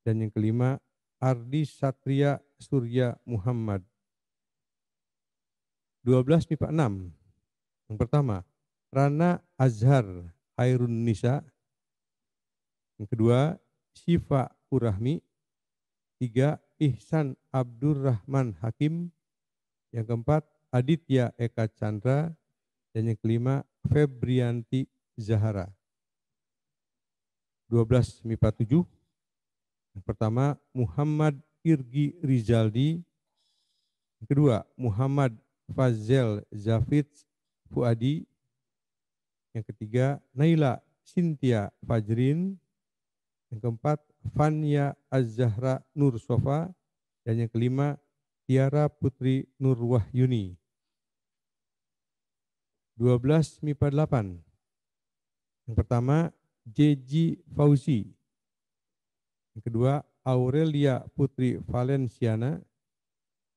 Dan yang kelima, Ardi Satria Surya Muhammad. dua belas MIPA enam. Yang pertama, Rana Azhar Hairun Nisa. Yang kedua, Syifa Urahmi. Tiga, Ihsan Abdurrahman Hakim. Yang keempat, Aditya Eka Chandra. Dan yang kelima, Febrianti Zahara. dua belas M I P A tujuh. Yang pertama, Muhammad Irgi Rizaldi. Yang kedua, Muhammad Fazel Zafid Fuadi. Yang ketiga, Naila Cynthia Fajrin. Yang keempat, Fania Az-Zahra Nur Sofa. Dan yang kelima, Tiara Putri Nur Wahyuni. dua belas M I P A delapan. Yang pertama, J J Fauzi. Yang kedua, Aurelia Putri Valenciana.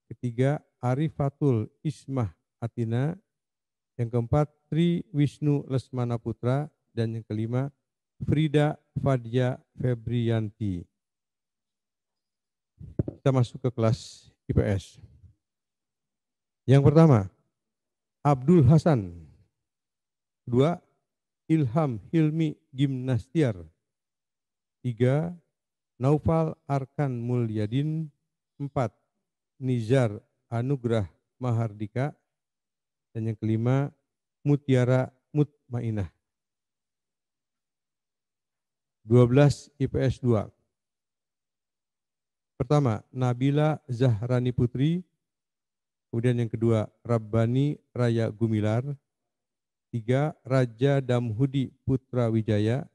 Ketiga, Arifatul Ismah Atina. Yang keempat, Tri Wisnu Lesmana Putra. Dan yang kelima, Frida Fadia Febrianti. Kita masuk ke kelas I P S. Yang pertama, Abdul Hasan. Kedua, Ilham Hilmi Gimnastiar. Tiga, Naufal Arkan Mulyadin. Empat, Nizar Anugrah Mahardika. Dan yang kelima, Mutiara Mutmainah. dua belas I P S dua. Pertama, Nabila Zahrani Putri. Kemudian yang kedua, Rabbani Raya Gumilar. Tiga, Raja Damhudi Putra Wijaya.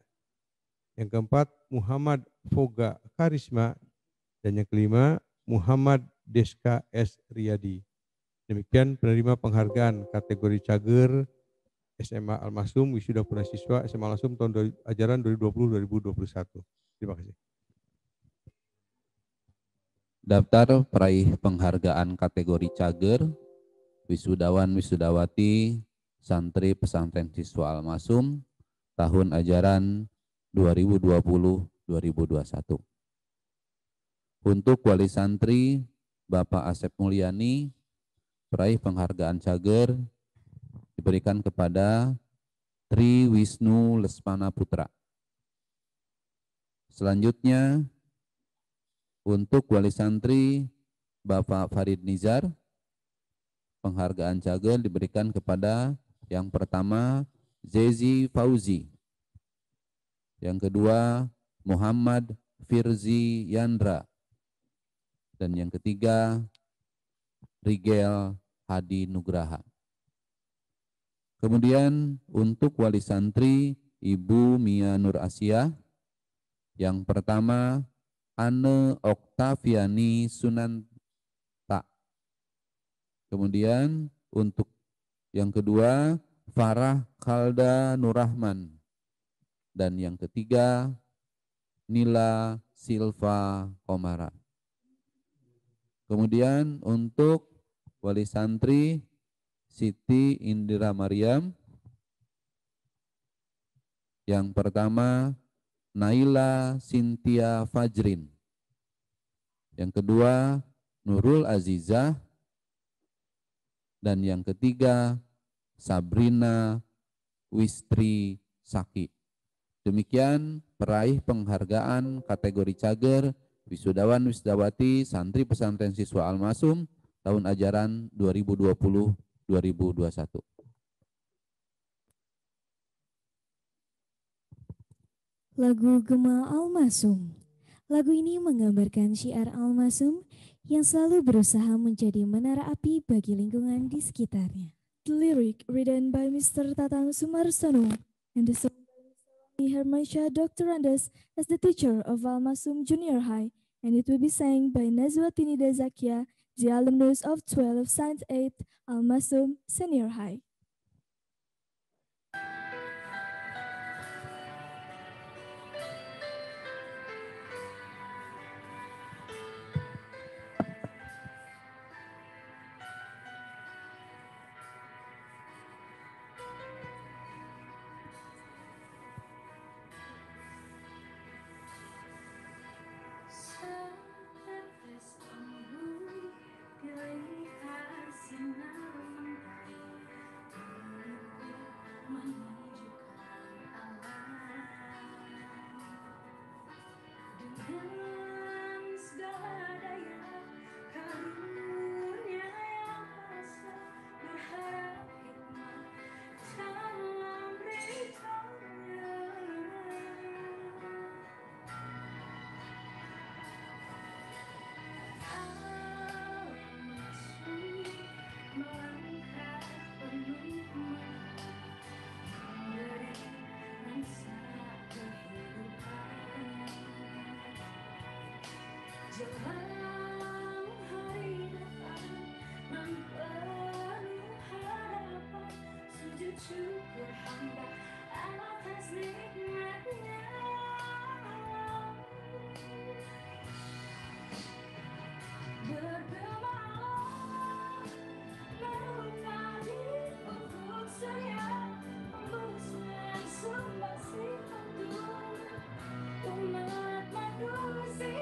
Yang keempat, Muhammad Foga Karisma. Dan yang kelima, Muhammad Deska S. Riyadi. Demikian penerima penghargaan kategori Cager S M A Al Masoem, wisuda Purnasiswa S M A Al Masoem tahun dari, ajaran dua ribu dua puluh dua ribu dua puluh satu. Terima kasih. Daftar peraih penghargaan kategori Cager, wisudawan wisudawati santri pesantren siswa Al Masoem tahun ajaran dua ribu dua puluh dua ribu dua puluh satu. Untuk wali santri Bapak Asep Mulyani, peraih penghargaan Cager diberikan kepada Tri Wisnu Lesmana Putra. Selanjutnya, untuk wali santri Bapak Farid Nizar, penghargaan Cager diberikan kepada yang pertama Zezi Fauzi, yang kedua Muhammad Firzi Yandra, dan yang ketiga Rigel Hadi Nugraha. Kemudian untuk wali santri Ibu Mia Nur Asia, yang pertama Anne Oktaviani Sunanta. Kemudian untuk yang kedua Farah Khalda Nurrahman. Dan yang ketiga Nila Silva Komara. Kemudian untuk wali santri Siti Indira Mariam, yang pertama Naila Cynthia Fajrin, yang kedua Nurul Azizah, dan yang ketiga Sabrina Wistri Saki. Demikian peraih penghargaan kategori Cager, wisudawan wisudawati santri pesantren siswa Al Masoem tahun ajaran dua ribu dua puluh dua ribu dua puluh satu. Lagu Gema Al Masoem. Lagu ini menggambarkan syiar Al Masoem yang selalu berusaha menjadi menara api bagi lingkungan di sekitarnya. The lyric written by Mister Tatang Sumarsono and the song by Mister Hermansyah Doctor Andes as the teacher of Al Masoem Junior High, and it will be sang by Nazwatini Dazakia, the alumnus of twelve Science eight Al Masoem Senior High. Jelang hari depan, mempenuhi harapan, sujud syukur hamba atas nikmatnya. Berdoa mencari untuk saya, memusuhkan sumbasi untuk umat manusia.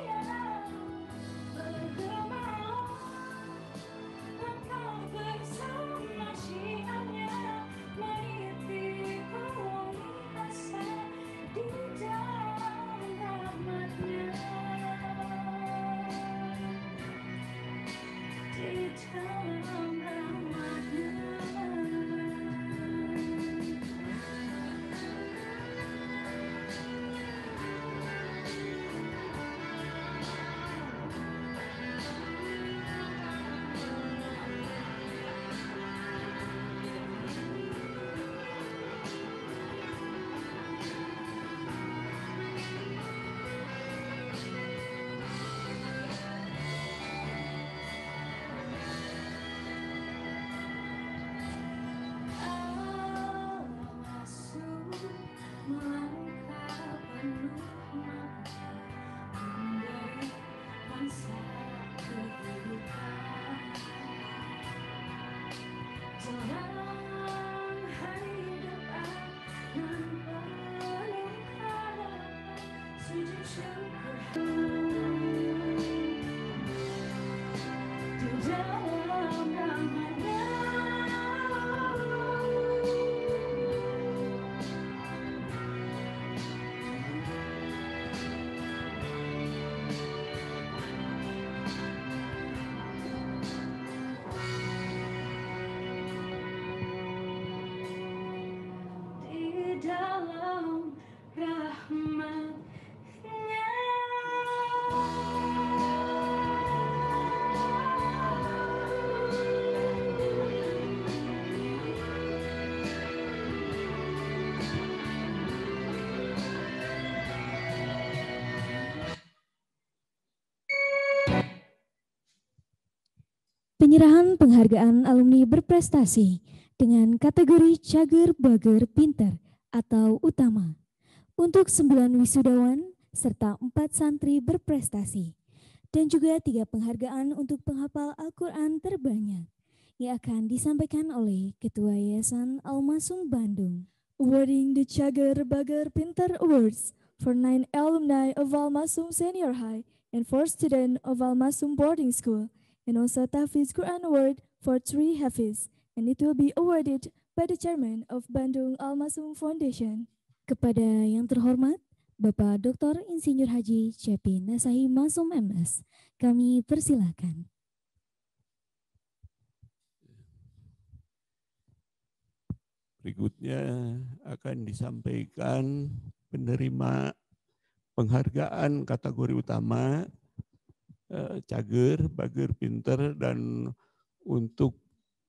Penyerahan penghargaan alumni berprestasi dengan kategori Cager Bager Pinter atau utama untuk sembilan wisudawan serta empat santri berprestasi dan juga tiga penghargaan untuk penghafal Al-Quran terbanyak yang akan disampaikan oleh Ketua Yayasan Al Masoem Bandung. Awarding the Cager Bager Pinter Awards for nine alumni of Al Masoem Senior High and four students of Al Masoem Boarding School, and also Tahfiz Quran Award for three Hafiz, and it will be awarded by the Chairman of Bandung Al Masoem Foundation. Kepada yang terhormat, Bapak Doktor Insinyur Haji Cepi Nasahi Ma'soem M S, kami persilakan. Berikutnya akan disampaikan penerima penghargaan kategori utama Cager, Bager, Pinter, dan untuk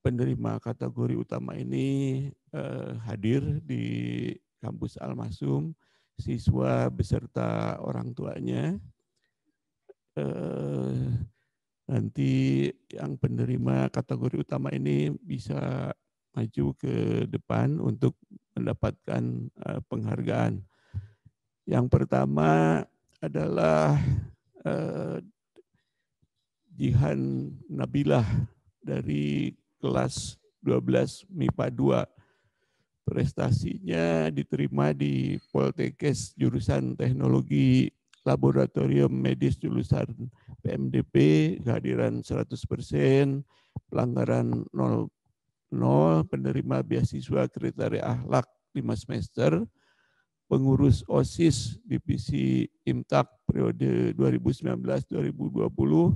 penerima kategori utama ini eh, hadir di kampus Al Masoem, siswa beserta orang tuanya. Eh, nanti yang penerima kategori utama ini bisa maju ke depan untuk mendapatkan eh, penghargaan. Yang pertama adalah eh, Jihan Nabilah dari kelas dua belas M I P A dua. Prestasinya diterima di Poltekes jurusan Teknologi Laboratorium Medis jurusan P M D P, kehadiran seratus persen, pelanggaran nol, nol, penerima beasiswa kriteria akhlak lima semester, pengurus OSIS divisi Imtak periode dua ribu sembilan belas dua ribu dua puluh,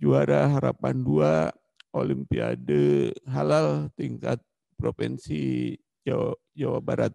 juara harapan dua Olimpiade Halal tingkat Provinsi Jawa, Jawa Barat.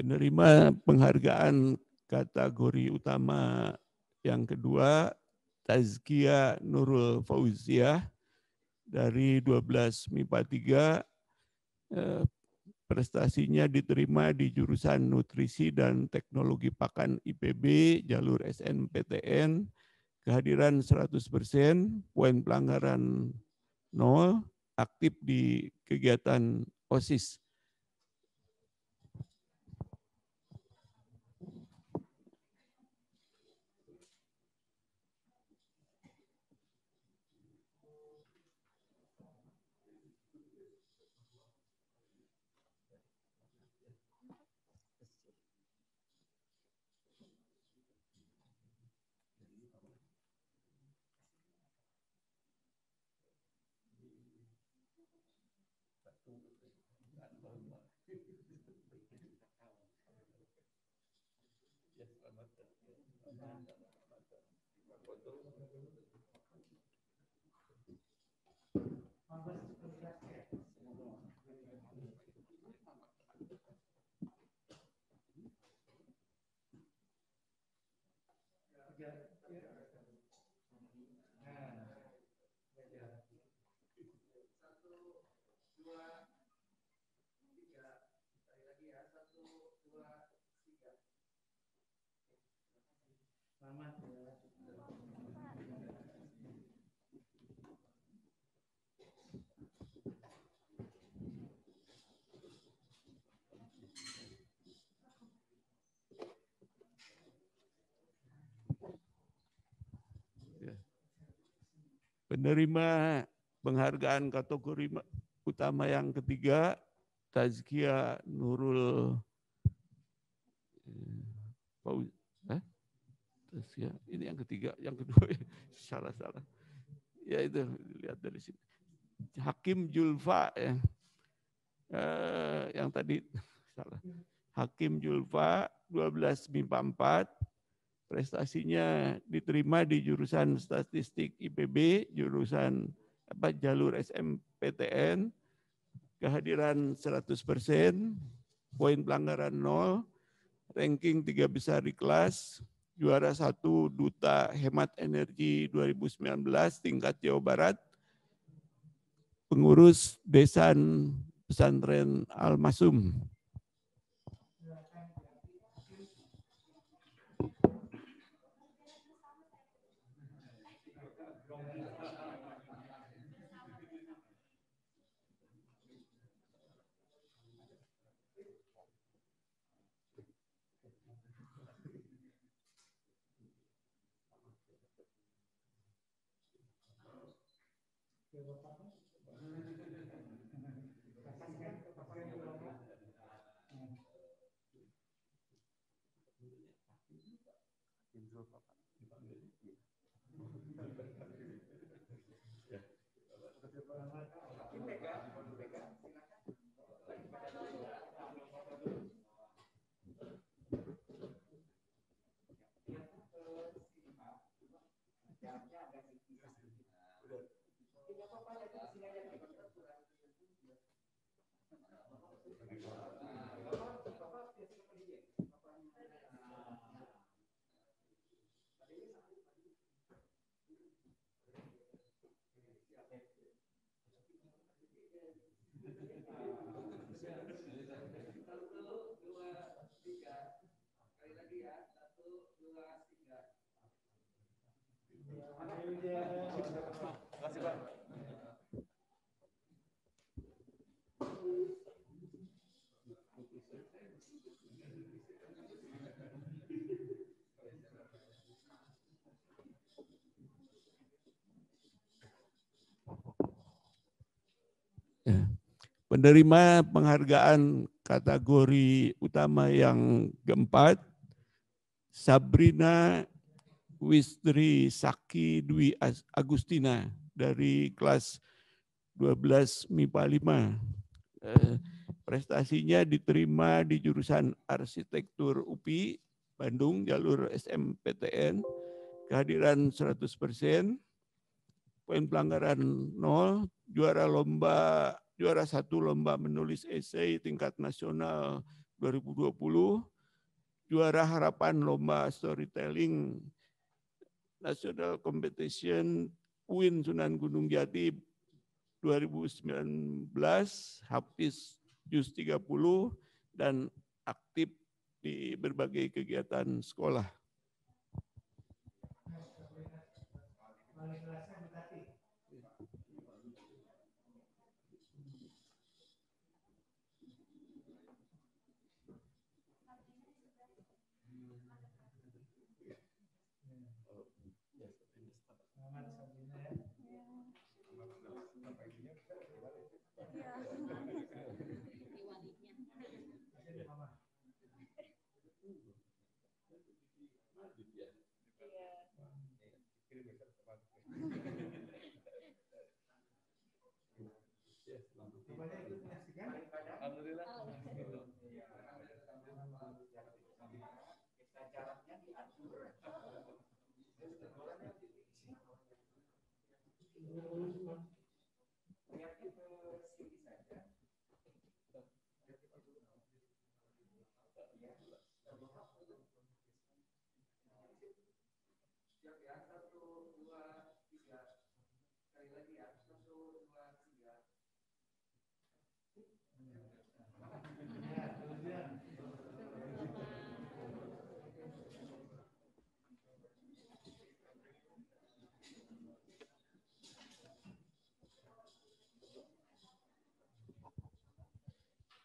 Penerima penghargaan kategori utama yang kedua, Tazkia Nurul Fauziah dari dua belas MIPA tiga, prestasinya diterima di jurusan Nutrisi dan Teknologi Pakan I P B, jalur S N M P T N, kehadiran seratus persen, poin pelanggaran nol, aktif di kegiatan OSIS. Penerima penghargaan kategori utama yang ketiga, Tazkia Nurul Fauzia. Tazkia, ini yang ketiga, yang kedua salah-salah. Ya itu lihat dari sini. Hakim Julfa ya. Eh, yang tadi salah. Hakim Julfa dua belas MIPA empat. Prestasinya diterima di jurusan Statistik I P B, jurusan apa jalur S M P T N, kehadiran seratus persen, poin pelanggaran nol, ranking tiga besar di kelas, juara satu Duta Hemat Energi dua ribu sembilan belas tingkat Jawa Barat, pengurus Desa Pesantren Al Masoem. Terima kasih, Pak. Penerima penghargaan kategori utama yang keempat, Sabrina Wistri Saki Dwi Agustina dari kelas dua belas M I P A lima. Eh, prestasinya diterima di jurusan Arsitektur U P I, Bandung, jalur S N M P T N, kehadiran seratus persen, poin pelanggaran nol, juara lomba Juara satu lomba menulis esai tingkat nasional dua ribu dua puluh, juara harapan lomba storytelling national competition U I N Sunan Gunung Jati dua ribu sembilan belas, Hafiz Juz tiga puluh, dan aktif di berbagai kegiatan sekolah.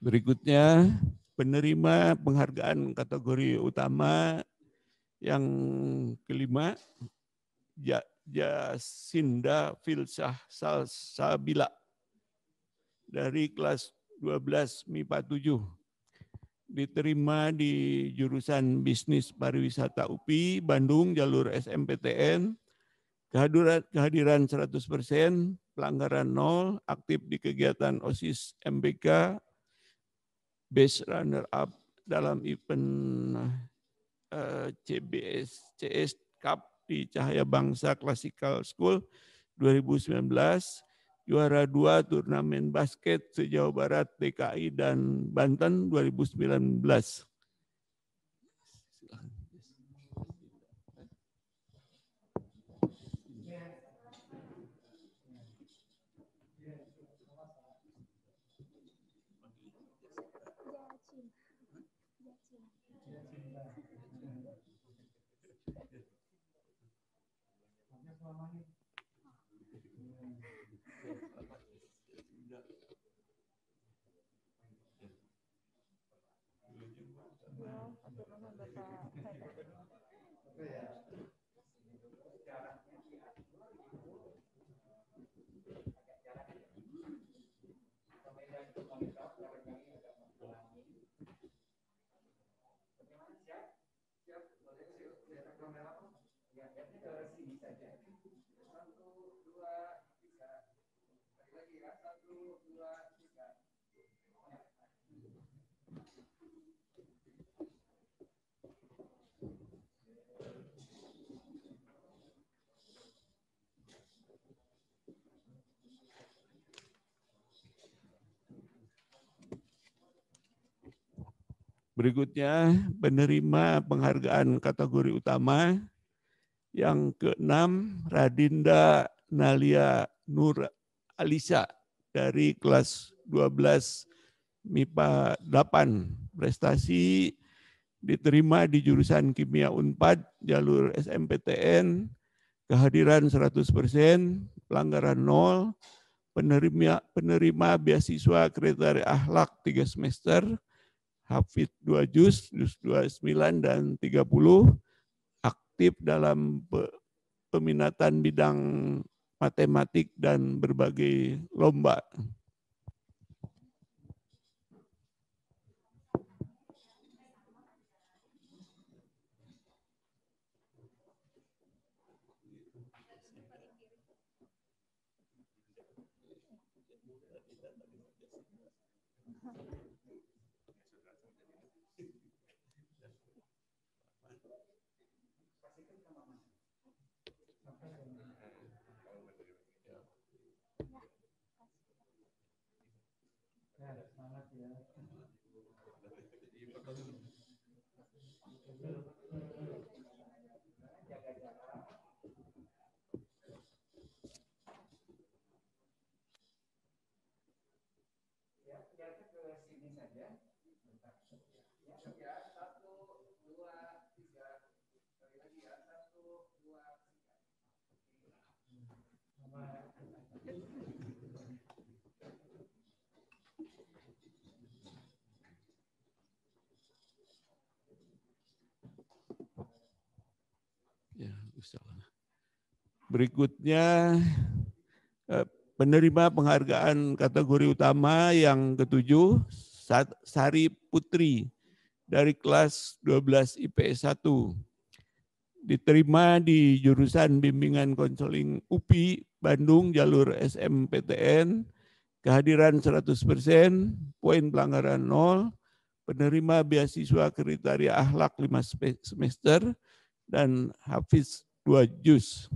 Berikutnya, penerima penghargaan kategori utama yang kelima, Jasinda Filsah Salsabila dari kelas dua belas M I P A tujuh. Diterima di jurusan bisnis pariwisata U P I, Bandung, jalur S M P T N, kehadiran, kehadiran seratus persen, pelanggaran nol, aktif di kegiatan OSIS M B K, best runner up dalam event uh, C B S C S Cup di Cahaya Bangsa Classical School dua ribu sembilan belas, juara dua turnamen basket se-Jawa Barat D K I dan Banten dua ribu sembilan belas. Berikutnya, penerima penghargaan kategori utama yang keenam, Radinda Nalia Nur Alisa dari kelas dua belas M I P A delapan. Prestasi diterima di jurusan Kimia Unpad, jalur S N M P T N, kehadiran seratus persen, pelanggaran nol, penerima, penerima beasiswa kriteria akhlak tiga semester, hafid dua juz, juz dua puluh sembilan dan tiga puluh, aktif dalam peminatan bidang matematik dan berbagai lomba. Berikutnya penerima penghargaan kategori utama yang ketujuh, Sari Putri dari kelas dua belas I P S satu. Diterima di jurusan bimbingan konseling U P I Bandung jalur S M P T N, kehadiran seratus persen, poin pelanggaran nol, penerima beasiswa kriteria akhlak lima semester dan hafiz dua juz.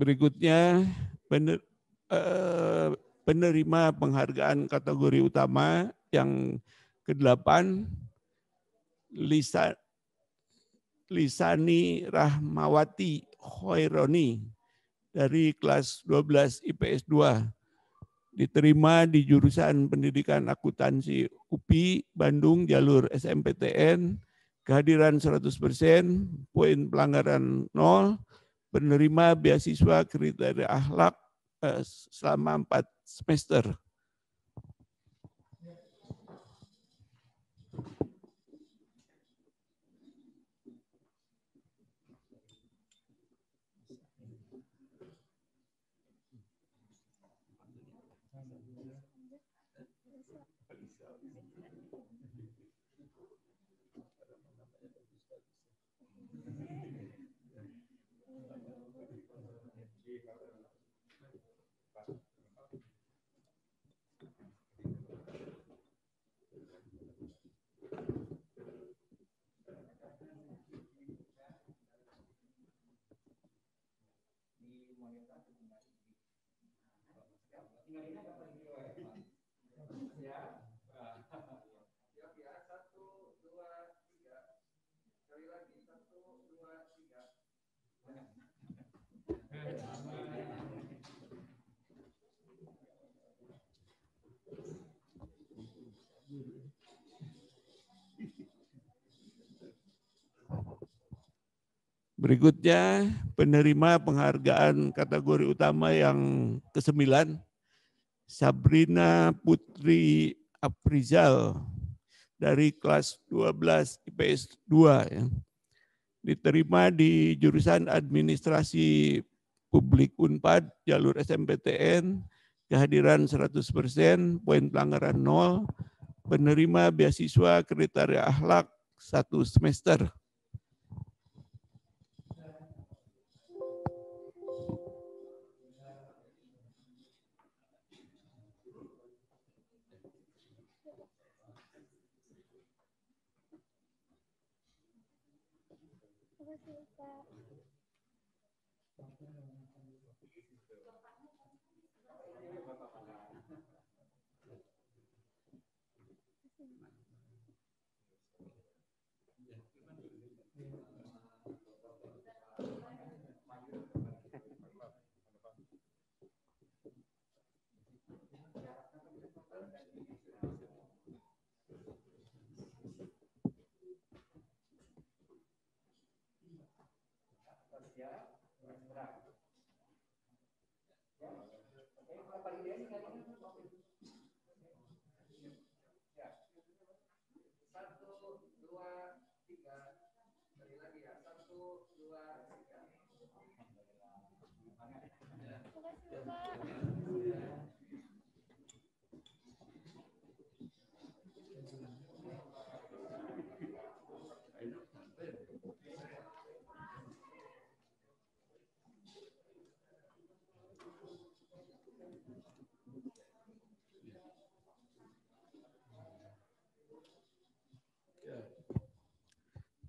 Berikutnya pener, eh, penerima penghargaan kategori utama yang kedelapan, Lisa, Lisani Rahmawati Khaironi dari kelas dua belas I P S dua. Diterima di jurusan pendidikan akuntansi U P I Bandung jalur S M P T N, kehadiran seratus persen, poin pelanggaran nol, penerima beasiswa kriteria akhlak eh, selama empat semester. Berikutnya penerima penghargaan kategori utama yang kesembilan, Sabrina Putri Aprizal dari kelas dua belas I P S dua. Ya. Diterima di jurusan administrasi publik Unpad, jalur S N M P T N, kehadiran seratus persen, poin pelanggaran nol, penerima beasiswa kriteria akhlak satu semester.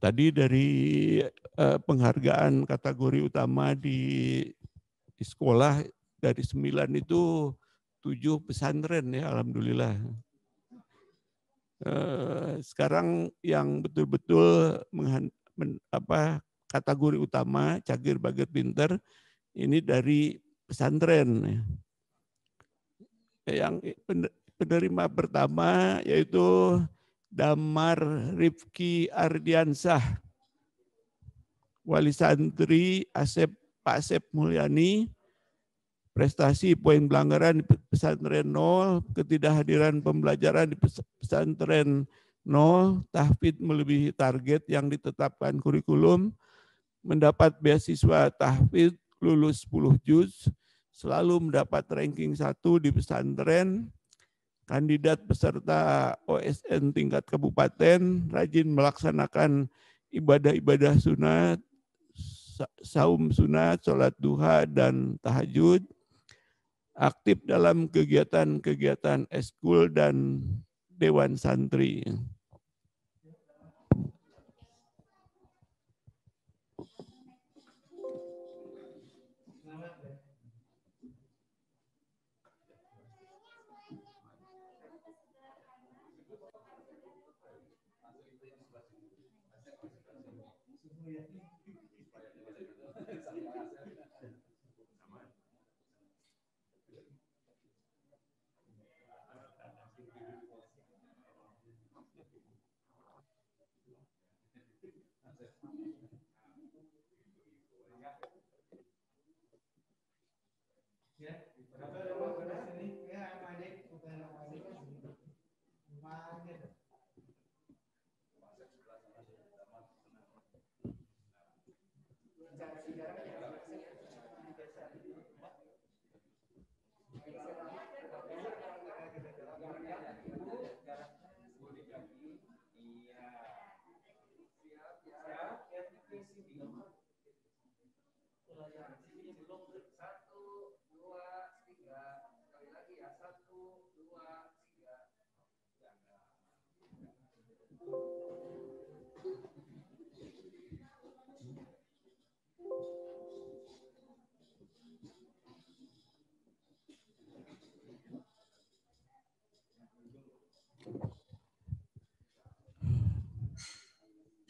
Tadi dari penghargaan kategori utama di sekolah, dari sembilan itu tujuh pesantren ya, alhamdulillah. Sekarang yang betul-betul apa kategori utama cagir bagir pinter ini dari pesantren. Yang penerima pertama yaitu Damar Rifki Ardiansah, wali santri Asep Pak Asep Mulyani, prestasi poin pelanggaran di pesantren nol, ketidakhadiran pembelajaran di pesantren nol, tahfidz melebihi target yang ditetapkan kurikulum, mendapat beasiswa tahfidz, lulus sepuluh juz, selalu mendapat ranking satu di pesantren, kandidat peserta O S N tingkat kabupaten, rajin melaksanakan ibadah-ibadah sunat, saum sunat, sholat duha, dan tahajud, aktif dalam kegiatan-kegiatan eskul dan dewan santri.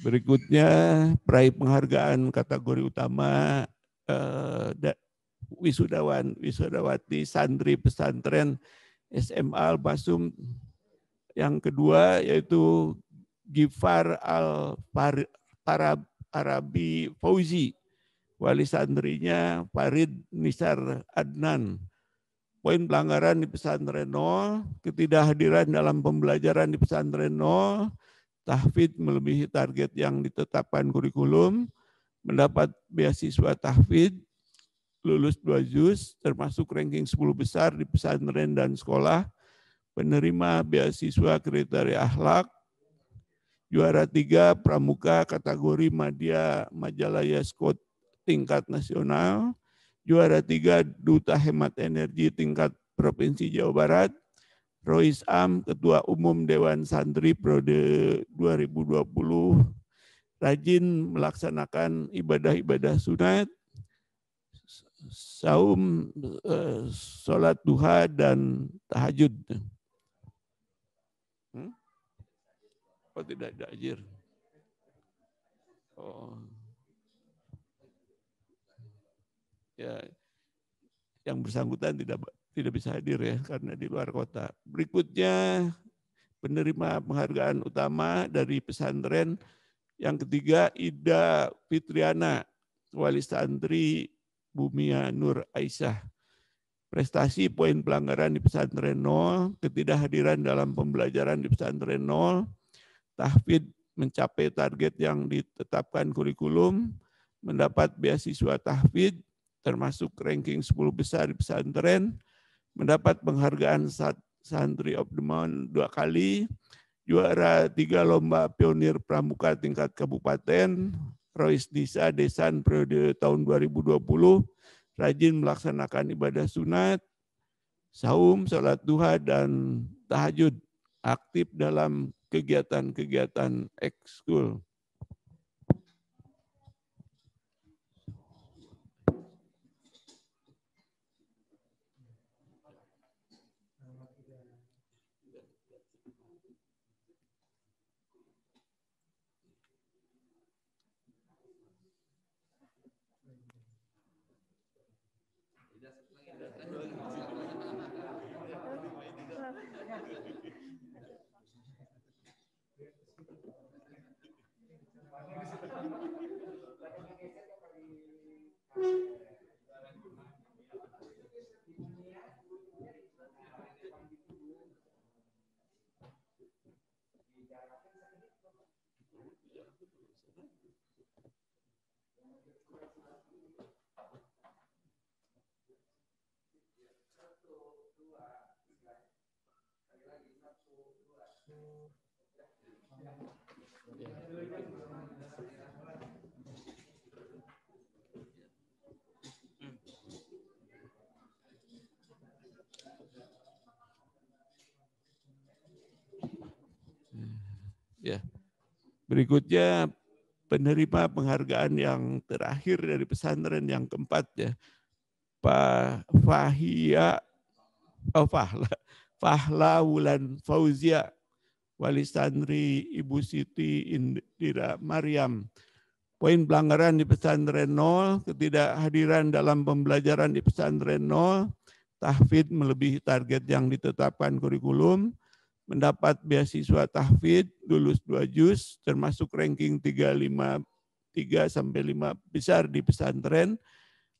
Berikutnya peraih penghargaan kategori utama eh, da, wisudawan wisudawati santri pesantren S M A Al Masoem. Yang kedua yaitu Gifar Al Parabhi Arabi Fauzi, wali santrinya Farid Nisar Adnan. Poin pelanggaran di pesantren nol, ketidakhadiran dalam pembelajaran di pesantren nol, tahfidz melebihi target yang ditetapkan kurikulum, mendapat beasiswa tahfidz, lulus dua juz, termasuk ranking sepuluh besar di pesantren dan sekolah, penerima beasiswa kriteria akhlak, juara tiga pramuka kategori media Majalaya Scott tingkat nasional, juara tiga duta hemat energi tingkat Provinsi Jawa Barat, Rois Am Ketua Umum Dewan Santri periode dua ribu dua puluh, rajin melaksanakan ibadah-ibadah sunat, saum, sholat duha dan tahajud. Hmm? Oh, tidak ada ajir. Oh. Ya, yang bersangkutan tidak tidak bisa hadir ya karena di luar kota. Berikutnya penerima penghargaan utama dari pesantren yang ketiga Ida Fitriana, wali santri Bumia Nur Aisyah. Prestasi poin pelanggaran di pesantren nol, ketidakhadiran dalam pembelajaran di pesantren nol, tahfidz mencapai target yang ditetapkan kurikulum, mendapat beasiswa tahfidz, termasuk ranking sepuluh besar di pesantren, mendapat penghargaan Santri of the Month dua kali, juara tiga lomba pionir pramuka tingkat kabupaten, Rois Desa Desan periode tahun dua ribu dua puluh, rajin melaksanakan ibadah sunat, saum, sholat duha, dan tahajud, aktif dalam kegiatan-kegiatan ekskul. Ya, berikutnya penerima penghargaan yang terakhir dari pesantren yang keempat ya, Pak Fahia, oh Fahla, Fahla Wulan Fauzia, wali santri Ibu Siti Indira Mariam. Poin pelanggaran di pesantren nol, ketidakhadiran dalam pembelajaran di pesantren nol, tahfidz melebihi target yang ditetapkan kurikulum, mendapat beasiswa tahfidz, lulus dua juz, termasuk ranking tiga sampai lima besar di pesantren,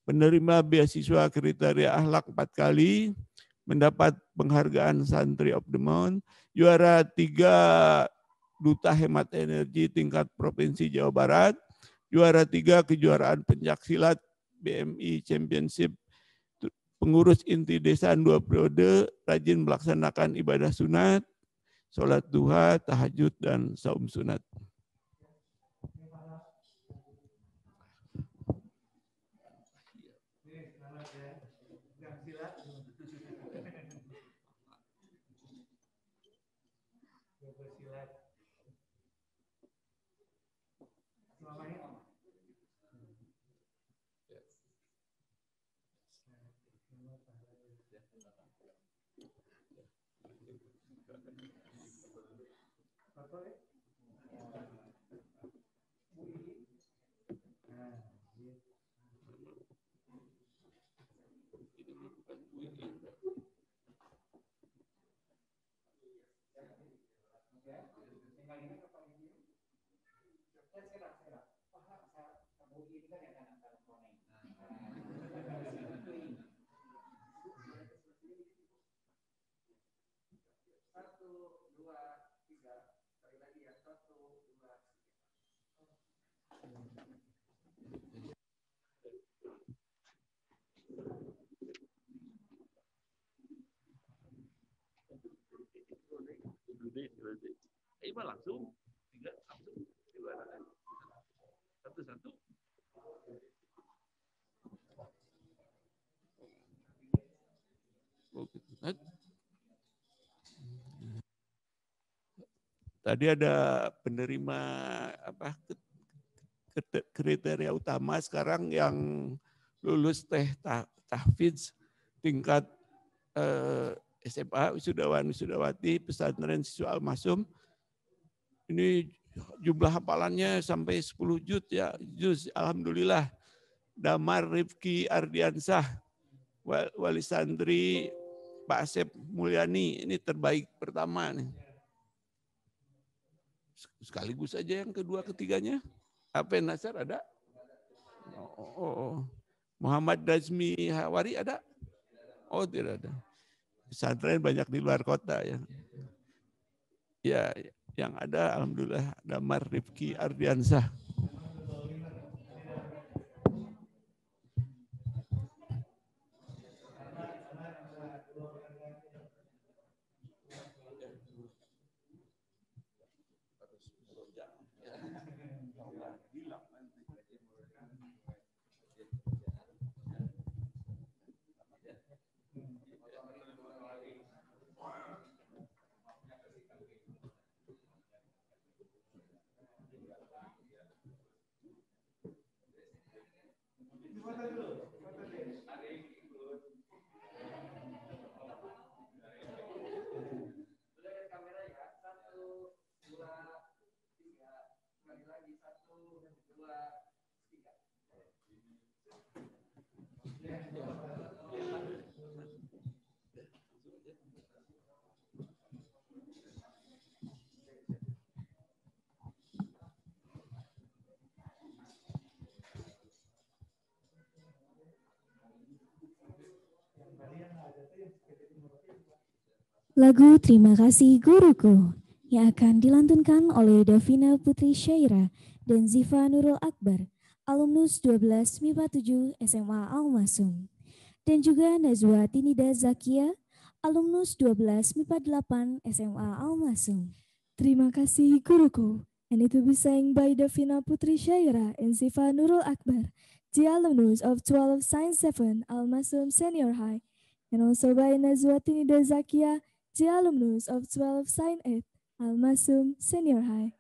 penerima beasiswa kriteria akhlak empat kali, mendapat penghargaan Santri of the Month, juara tiga duta hemat energi tingkat Provinsi Jawa Barat, juara tiga kejuaraan pencaksilat B M I Championship, pengurus inti desa dua periode, rajin melaksanakan ibadah sunat, sholat duha, tahajud, dan saum sunat. Let's get up, get up. Iba langsung tiga langsung satu satu. Tadi ada penerima apa kriteria utama, sekarang yang lulus teh tahfidz tingkat eh, S M A, wisudawan wisudawati pesantren siswa Al Masoem. Ini jumlah hafalannya sampai sepuluh juz ya. Juz alhamdulillah. Damar Rifki Ardiansah, Wali Santri Pak Asep Mulyani, ini terbaik pertama nih. Sekaligus aja yang kedua ketiganya. Apa Nasar ada? Oh, oh, oh. Muhammad Dazmi Hawari ada? Oh, tidak ada. Pesantren banyak di luar kota ya. Ya, yang ada alhamdulillah Damar Rifki Ardiansah. Lagu Terima Kasih Guruku yang akan dilantunkan oleh Davina Putri Syaira dan Ziva Nurul Akbar, alumnus dua belas M I P A tujuh S M A Al Masoem, dan juga Nazwa Tinida Zakia, alumnus dua belas M I P A delapan S M A Al Masoem. Terima Kasih Guruku, and it will be sang by Davina Putri Syaira and Ziva Nurul Akbar, the alumnus of twelve Science seven Al Masoem Senior High, and also by Nazwa Tinida Zakia, the alumnus of twelve Science eight Al Masoem Senior High.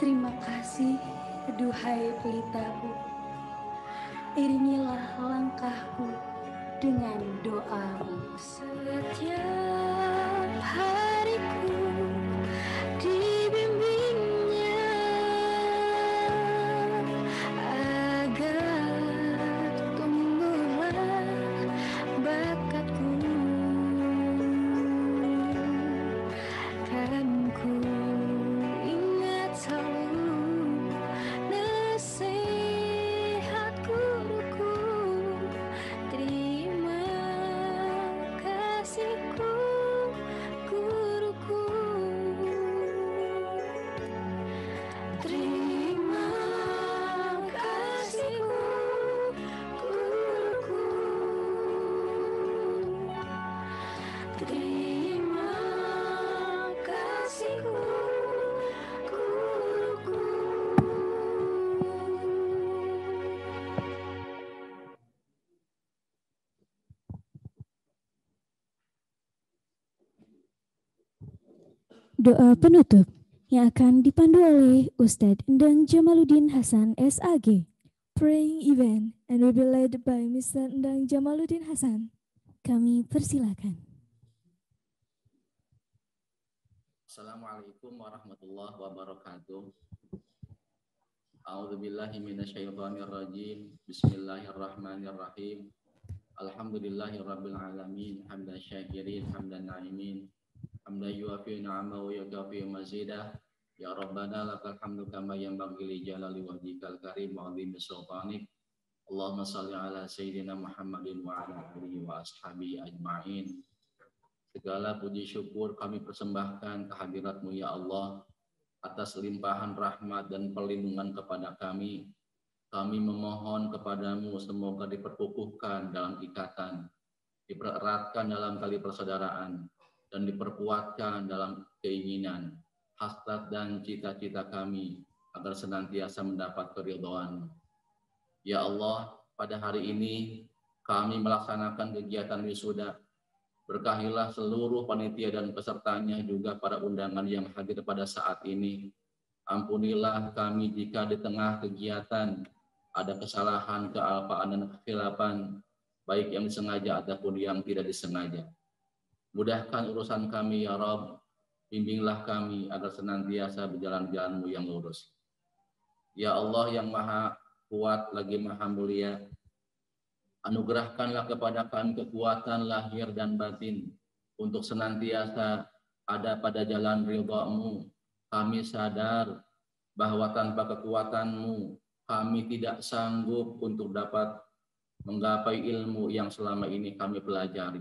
Terima kasih, duhai pelitaku. Iringilah langkahku dengan doamu. Setiap hariku dibimbingnya agar tumbuhlah bakatku. Kan ku ingat selalu nasihat guruku. Terima kasihku guruku. Terima kasihku guruku. Terima Doa penutup yang akan dipandu oleh Ustadz Endang Jamaluddin Hasan S A G. Praying event and will be led by Mister Endang Jamaluddin Hasan. Kami persilakan. Assalamualaikum warahmatullahi wabarakatuh. A'udzubillahi minasyaitonirrajim. Bismillahirrahmanirrahim. Alhamdulillahirabbil alamin. Hamdan syakirin, hamdan na'imin. Hamdan yuafi ni'amahu wa yukafi mazidah. Ya Rabbana lakal hamdu kama yanbaghi li jalali wajhikal karim wa 'azimi sultanik. Allahumma shalli ala sayyidina Muhammadin wa ala alihi wa ashabihi ajma'in. Segala puji syukur kami persembahkan kehadiratmu ya Allah, atas limpahan rahmat dan perlindungan kepada kami. Kami memohon kepadamu semoga diperkukuhkan dalam ikatan, dipereratkan dalam tali persaudaraan, dan diperkuatkan dalam keinginan, hasrat dan cita-cita kami agar senantiasa mendapat keridhaan. Ya Allah, pada hari ini kami melaksanakan kegiatan wisuda. Berkahilah seluruh panitia dan pesertanya juga para undangan yang hadir pada saat ini. Ampunilah kami jika di tengah kegiatan ada kesalahan, kealpaan, dan kekhilafan, baik yang disengaja ataupun yang tidak disengaja. Mudahkan urusan kami, ya Rabb. Bimbinglah kami agar senantiasa berjalan jalan-Mu yang lurus. Ya Allah yang maha kuat lagi maha mulia, anugerahkanlah kepada kami kekuatan lahir dan batin untuk senantiasa ada pada jalan ridha-Mu. Kami sadar bahwa tanpa kekuatan-Mu, kami tidak sanggup untuk dapat menggapai ilmu yang selama ini kami pelajari.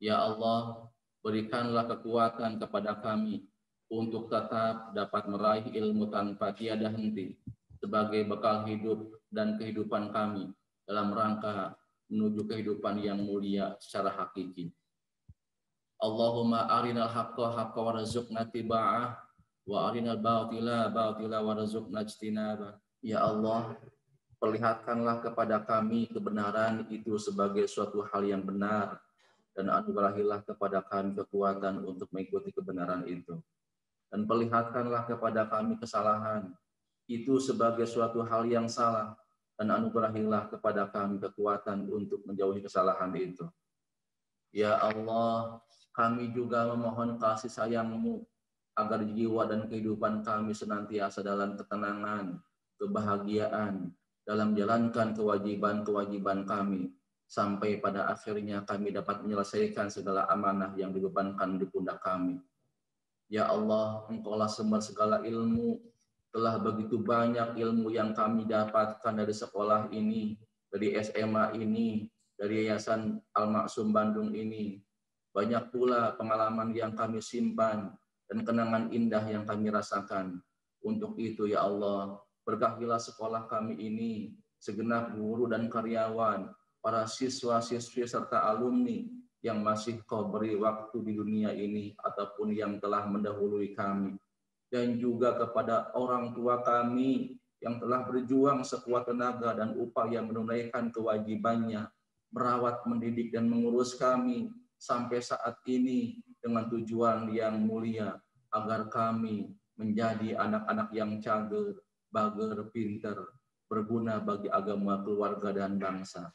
Ya Allah, berikanlah kekuatan kepada kami untuk tetap dapat meraih ilmu tanpa tiada henti sebagai bekal hidup dan kehidupan kami dalam rangka menuju kehidupan yang mulia secara hakiki. Allahumma arinal haqqa haqqa warzuqna tiba'ah wa arinal batila batila warzuqna ijtinabah. Ya Allah, perlihatkanlah kepada kami kebenaran itu sebagai suatu hal yang benar, dan anugerahilah kepada kami kekuatan untuk mengikuti kebenaran itu. Dan perlihatkanlah kepada kami kesalahan itu sebagai suatu hal yang salah, dan anugerahilah kepada kami kekuatan untuk menjauhi kesalahan itu. Ya Allah, kami juga memohon kasih sayang-Mu agar jiwa dan kehidupan kami senantiasa dalam ketenangan, kebahagiaan, dalam menjalankan kewajiban-kewajiban kami, sampai pada akhirnya kami dapat menyelesaikan segala amanah yang dibebankan di pundak kami. Ya Allah, Engkaulah sumber segala ilmu. Telah begitu banyak ilmu yang kami dapatkan dari sekolah ini, dari S M A ini, dari Yayasan Al Masoem Bandung ini. Banyak pula pengalaman yang kami simpan dan kenangan indah yang kami rasakan. Untuk itu, ya Allah, berkahilah sekolah kami ini, segenap guru dan karyawan, para siswa-siswi serta alumni yang masih Kau beri waktu di dunia ini ataupun yang telah mendahului kami. Dan juga kepada orang tua kami yang telah berjuang sekuat tenaga dan upaya menunaikan kewajibannya, merawat, mendidik, dan mengurus kami sampai saat ini dengan tujuan yang mulia, agar kami menjadi anak-anak yang cagir, bager, pinter, berguna bagi agama, keluarga, dan bangsa.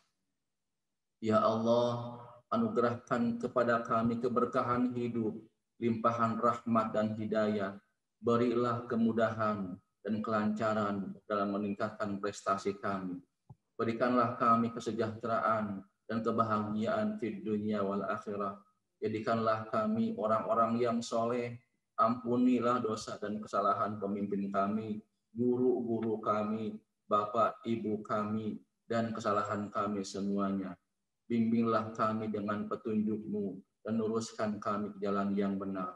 Ya Allah, anugerahkan kepada kami keberkahan hidup, limpahan rahmat dan hidayah. Berilah kemudahan dan kelancaran dalam meningkatkan prestasi kami. Berikanlah kami kesejahteraan dan kebahagiaan di dunia wal akhirah. Jadikanlah kami orang-orang yang soleh. Ampunilah dosa dan kesalahan pemimpin kami, guru-guru kami, bapak, ibu kami, dan kesalahan kami semuanya. Bimbinglah kami dengan petunjuk-Mu dan luruskan kami ke jalan yang benar.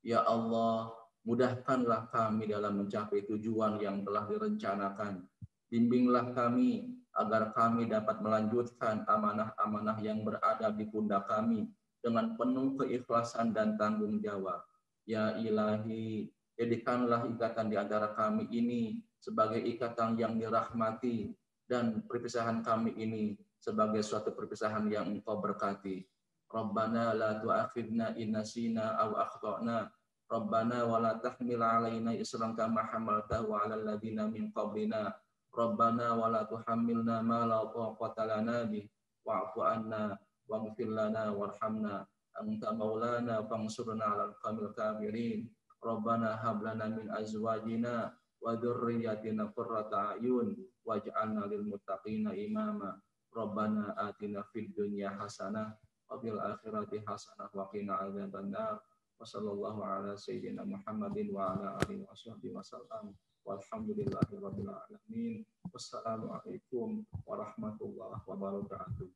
Ya Allah, mudahkanlah kami dalam mencapai tujuan yang telah direncanakan. Bimbinglah kami agar kami dapat melanjutkan amanah-amanah yang berada di pundak kami dengan penuh keikhlasan dan tanggung jawab. Ya Ilahi, jadikanlah ikatan di antara kami ini sebagai ikatan yang dirahmati dan perpisahan kami ini sebagai suatu perpisahan yang Engkau berkati. Rabbana la tu'akhidna in nasina aw akhtana. Rabbana wa la tahmil 'alaina isran kama hamaltahu 'alal ladzina min qablina. Rabbana wa la tuhammilna ma la taqata lana bih wa'fu 'anna waghfir lana warhamna. Anta maulana fansurna 'alal qawmil kafirin. Rabbana hab lana min azwajina wa dzurriyyatina qurrata a'yun waj'alna lil muttaqina imama. Rabbana atina fid dunya hasanah wa fil akhirati hasanah wa qina adzabannar. Wa sallallahu 'ala sayyidina Muhammadin wa 'ala alihi washabbihi wasallam. Walhamdulillahi rabbil alamin. Wassalamu alaikum warahmatullahi wabarakatuh.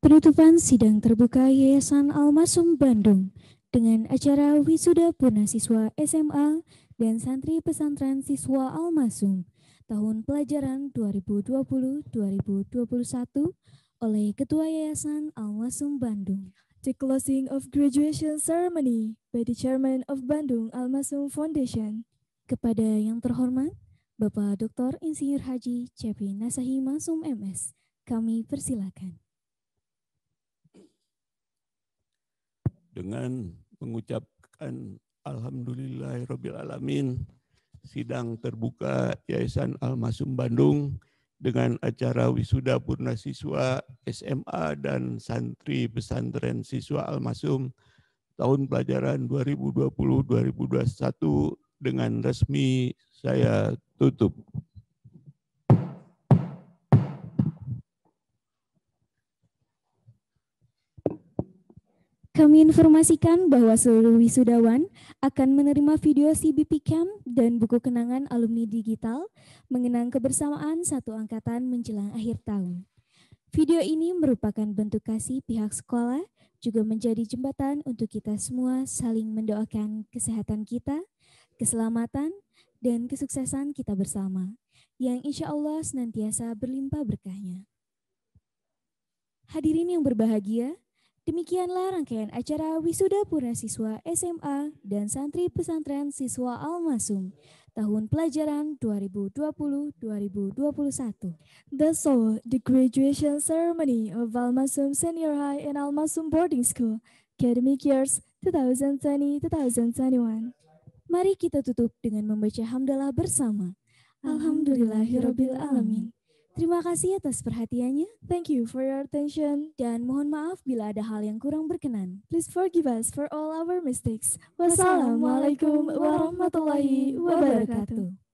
Penutupan sidang terbuka Yayasan Al Masoem Bandung dengan acara Wisuda Purnasiswa S M A dan Santri Pesantren Siswa Al Masoem tahun pelajaran dua ribu dua puluh dua ribu dua puluh satu oleh Ketua Yayasan Al Masoem Bandung. The closing of graduation ceremony by the Chairman of Bandung Al Masoem Foundation. Kepada yang terhormat Bapak Doktor Insinyur Haji Cepi Nasahi Ma'soem M S, kami persilakan. Dengan mengucapkan Alhamdulillahirrabbilalamin, sidang terbuka Yayasan Al Masoem Bandung dengan acara Wisuda Purnasiswa S M A dan Santri Pesantren Siswa Al Masoem tahun pelajaran dua ribu dua puluh dua ribu dua puluh satu dengan resmi saya tutup. Kami informasikan bahwa seluruh wisudawan akan menerima video C B P Camp dan buku kenangan alumni digital mengenang kebersamaan satu angkatan menjelang akhir tahun. Video ini merupakan bentuk kasih pihak sekolah, juga menjadi jembatan untuk kita semua saling mendoakan kesehatan kita, keselamatan, dan kesuksesan kita bersama, yang insya Allah senantiasa berlimpah berkahnya. Hadirin yang berbahagia, demikianlah rangkaian acara Wisuda Purnasiswa S M A dan Santri Pesantren Siswa Al Masoem tahun pelajaran dua ribu dua puluh dua ribu dua puluh satu. That's all the graduation ceremony of Al Masoem Senior High and Al Masoem Boarding School, academic years dua ribu dua puluh dua ribu dua puluh satu. Mari kita tutup dengan membaca hamdalah bersama. Alhamdulillahirabbil alamin. Terima kasih atas perhatiannya. Thank you for your attention. Dan mohon maaf bila ada hal yang kurang berkenan. Please forgive us for all our mistakes. Wassalamualaikum warahmatullahi wabarakatuh.